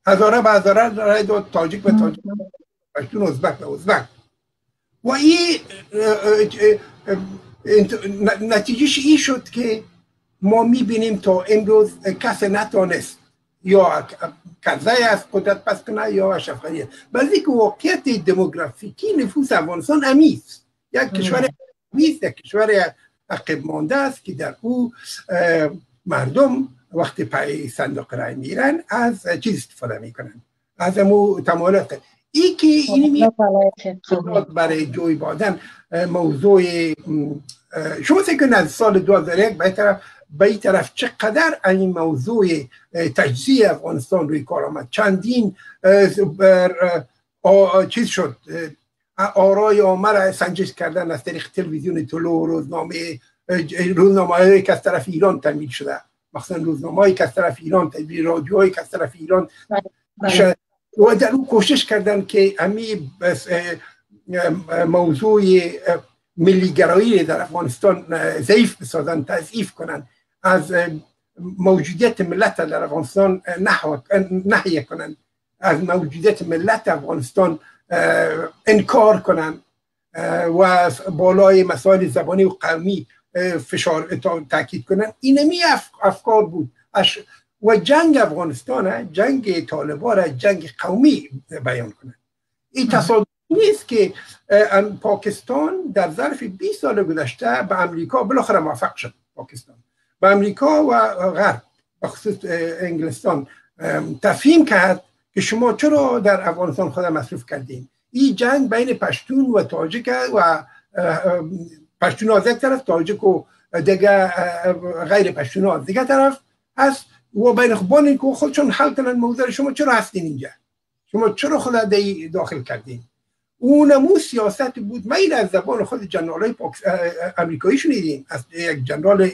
هزاره به هزاره رای داد، تاجیک به تاجیک، پشتون ازبک به ازبک، و این نتیجهش این شد که ما میبینیم تا امروز کسی نتانست یا کرزای از قدرت پس کنه یا اشرفغنی است. بلکه که واقعیت دموگرافیکی نفوس افغانستان امیست، یک کشور امیست، یک کشور عقب مانده است که در او مردم وقتی پای صندوق رای میرن از چیز استفاده میکنن، از امو تمایلات ای که اینی برای جوی بادن موضوع شما سکن از سال دو هزار و یک به طرف به این طرف چقدر این موضوع تجزیه افغانستان روی کار آمد. چندین چیز شد، آرای آمر سنجش کردن از طریق تلویزیون طلوع، روزنامه روزنامه‌هایی که از طرف ایران تمویل شده، مخصوصا روزنامه‌هایی که از طرف ایران تمویل، رادیوهایی که از طرف ایران شده، و در اون کوشش کردن که امی موضوع ملیگرایی در افغانستان ضعیف بسازن، تضعیف کنن، از موجودیت ملت در افغانستان نحیه کنن، از موجودیت ملت افغانستان انکار کنن و بالای مسائل زبانی و قومی فشار تاکید کنن. اینمی افکار بود و جنگ افغانستان، جنگ طالبان را جنگ قومی بیان کنن. این تصادف نیست که پاکستان در ظرف بیست سال گذشته به امریکا بالاخره موفق شد. پاکستان به امریکا و غرب به خصوص انگلستان تفهیم کرد که شما چرا در افغانستان خود مصروف کردین. این جنگ بین پشتون و تاجیک و پشتون از یک طرف، تاجیک و دیگه غیر پشتون از دیگه طرف هست و بین خبانی که خودشون حل کنن موضوع شما چرا هستین اینجا، شما چرا خود داخل کردین. اونمو سیاست بود. ما این از زبان خود جنرالای امریکایی شنیدیم، از یک جنرال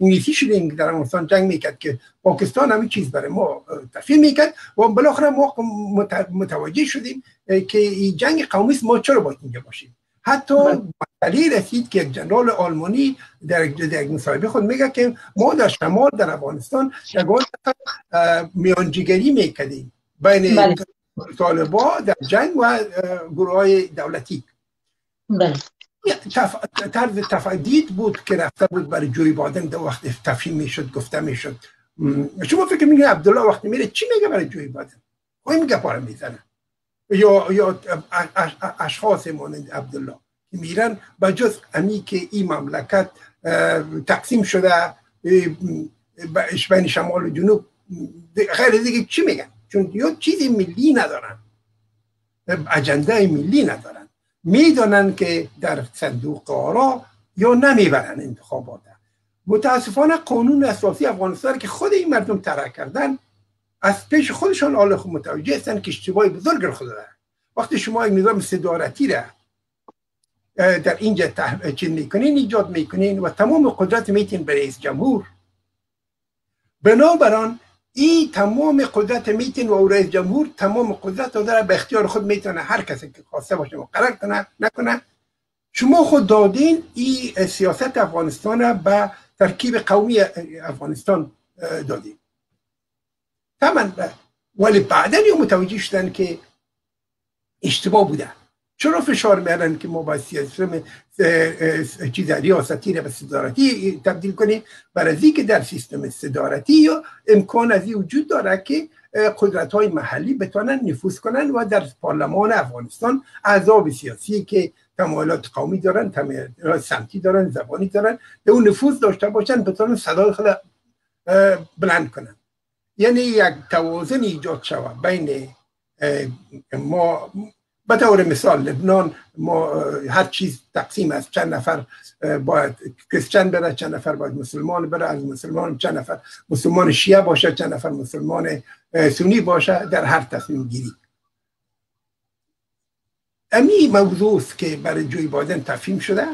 انگلیسی شنیدیم در افغانستان جنگ میکرد که پاکستان همین چیز برای ما تفهیم میکرد و بالاخره ما متوجه شدیم که این جنگ قومی است، ما چرا باید اینجا باشیم. حتی مسئله رسید که یک جنرال آلمانی در یک مصاحبه خود میگه که ما در شمال در افغانستان یگان میانجیگری میکردیم بین طالبا در جنگ و گروه های دولتی. تف... طرز تفدید بود که رفته بود برای جوی بادن. در وقت تفهیم میشد گفته میشد. شما فکر میگه عبدالله وقتی میره چی میگه برای جوی بادن؟ خواهی میگه پاره میزنه یا, یا اشخاص مانند عبدالله میرن به جز امی که این مملکت تقسیم شده بین شمال و جنوب غیر دیگه چی میگن؟ چون یه چیزی ملی ندارن، اجنده ملی ندارن، میدانن که در صندوق آرا یا نمیبرن انتخابات. متاسفانه قانون اساسی افغانستان که خود این مردم طرح کردن از پیش خودشان آله خود متوجه هستن که اشتباه بزرگ خود دارن. وقتی شما یک نظام صدارتی را در اینجا چین میکنین، ایجاد میکنین و تمام قدرت میتین به رئیس جمهور، بنابراین این تمام قدرت میتین و رئیس جمهور تمام قدرت رو داره به اختیار خود، میتونه هر کسی که خواسته باشه مقرر نکنه. شما خود دادین این سیاست افغانستان به ترکیب قومی افغانستان دادین تمام، ولی بعدا متوجه شدن که اشتباه بوده. چرا فشار میارن که ما باید سیستم چیز ریاستی را به صدارتی تبدیل کنیم؟ برای که در سیستم صدارتی یا امکان از این وجود داره که قدرت های محلی بتوانن نفوذ کنن و در پارلمان افغانستان احزاب سیاسی که تمایلات قومی دارن، تمایلات سمتی دارن، زبانی دارن، به اون نفوذ داشته باشن، بتوانن صدای خود بلند کنن. یعنی یک توازن ایجاد شود بین ما. به طور مثال لبنان ما هر چیز تقسیم است، چند نفر باید کریستیان بره، چند نفر باید مسلمان بره، از مسلمان چند نفر مسلمان شیعه باشه، چند نفر مسلمان سنی باشه در هر تصمیم گیری. امی موضوع است که برای جوی بایدن تفهیم شده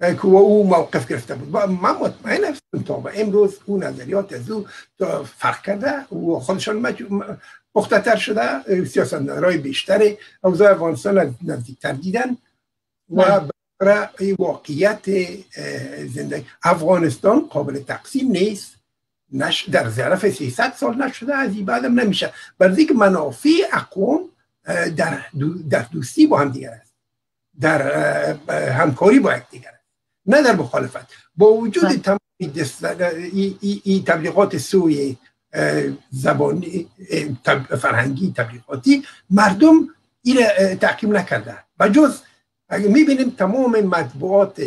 که او موقف گرفته بود. من مطمئن هستم تا به امروز اون نظریات از او فرق کرده و خودشان مختتر شده، سیاستمدارای بیشتری اوضاع افغانستان از نزدیکتر دیدن و برای واقعیت زندگی افغانستان قابل تقسیم نیست، نش در ظرف سیصد سال نشده، از این بعدم نمیشه، برای که منافع اقوام در دو در دوستی با هم دیگر است، در همکاری با یکدیگر است، نه در مخالفت. با وجود تمام این تبلیغات سوی زبانی فرهنگی تبلیغاتی، مردم این تحکیم نکرده. بجز اگه میبینیم تمام مطبوعات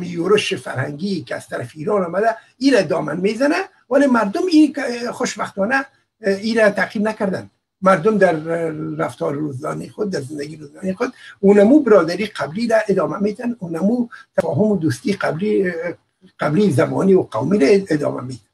یورش فرهنگی که از طرف ایران آمده این را دامن میزنه، ولی مردم این خوشبختانه این را تعقیب نکردن. مردم در رفتار روزانه خود، در زندگی روزانه خود، اونمو برادری قبلی را ادامه میدن، اونمو تفاهم و دوستی قبلی قبلی زبانی و قومی را ادامه میدن.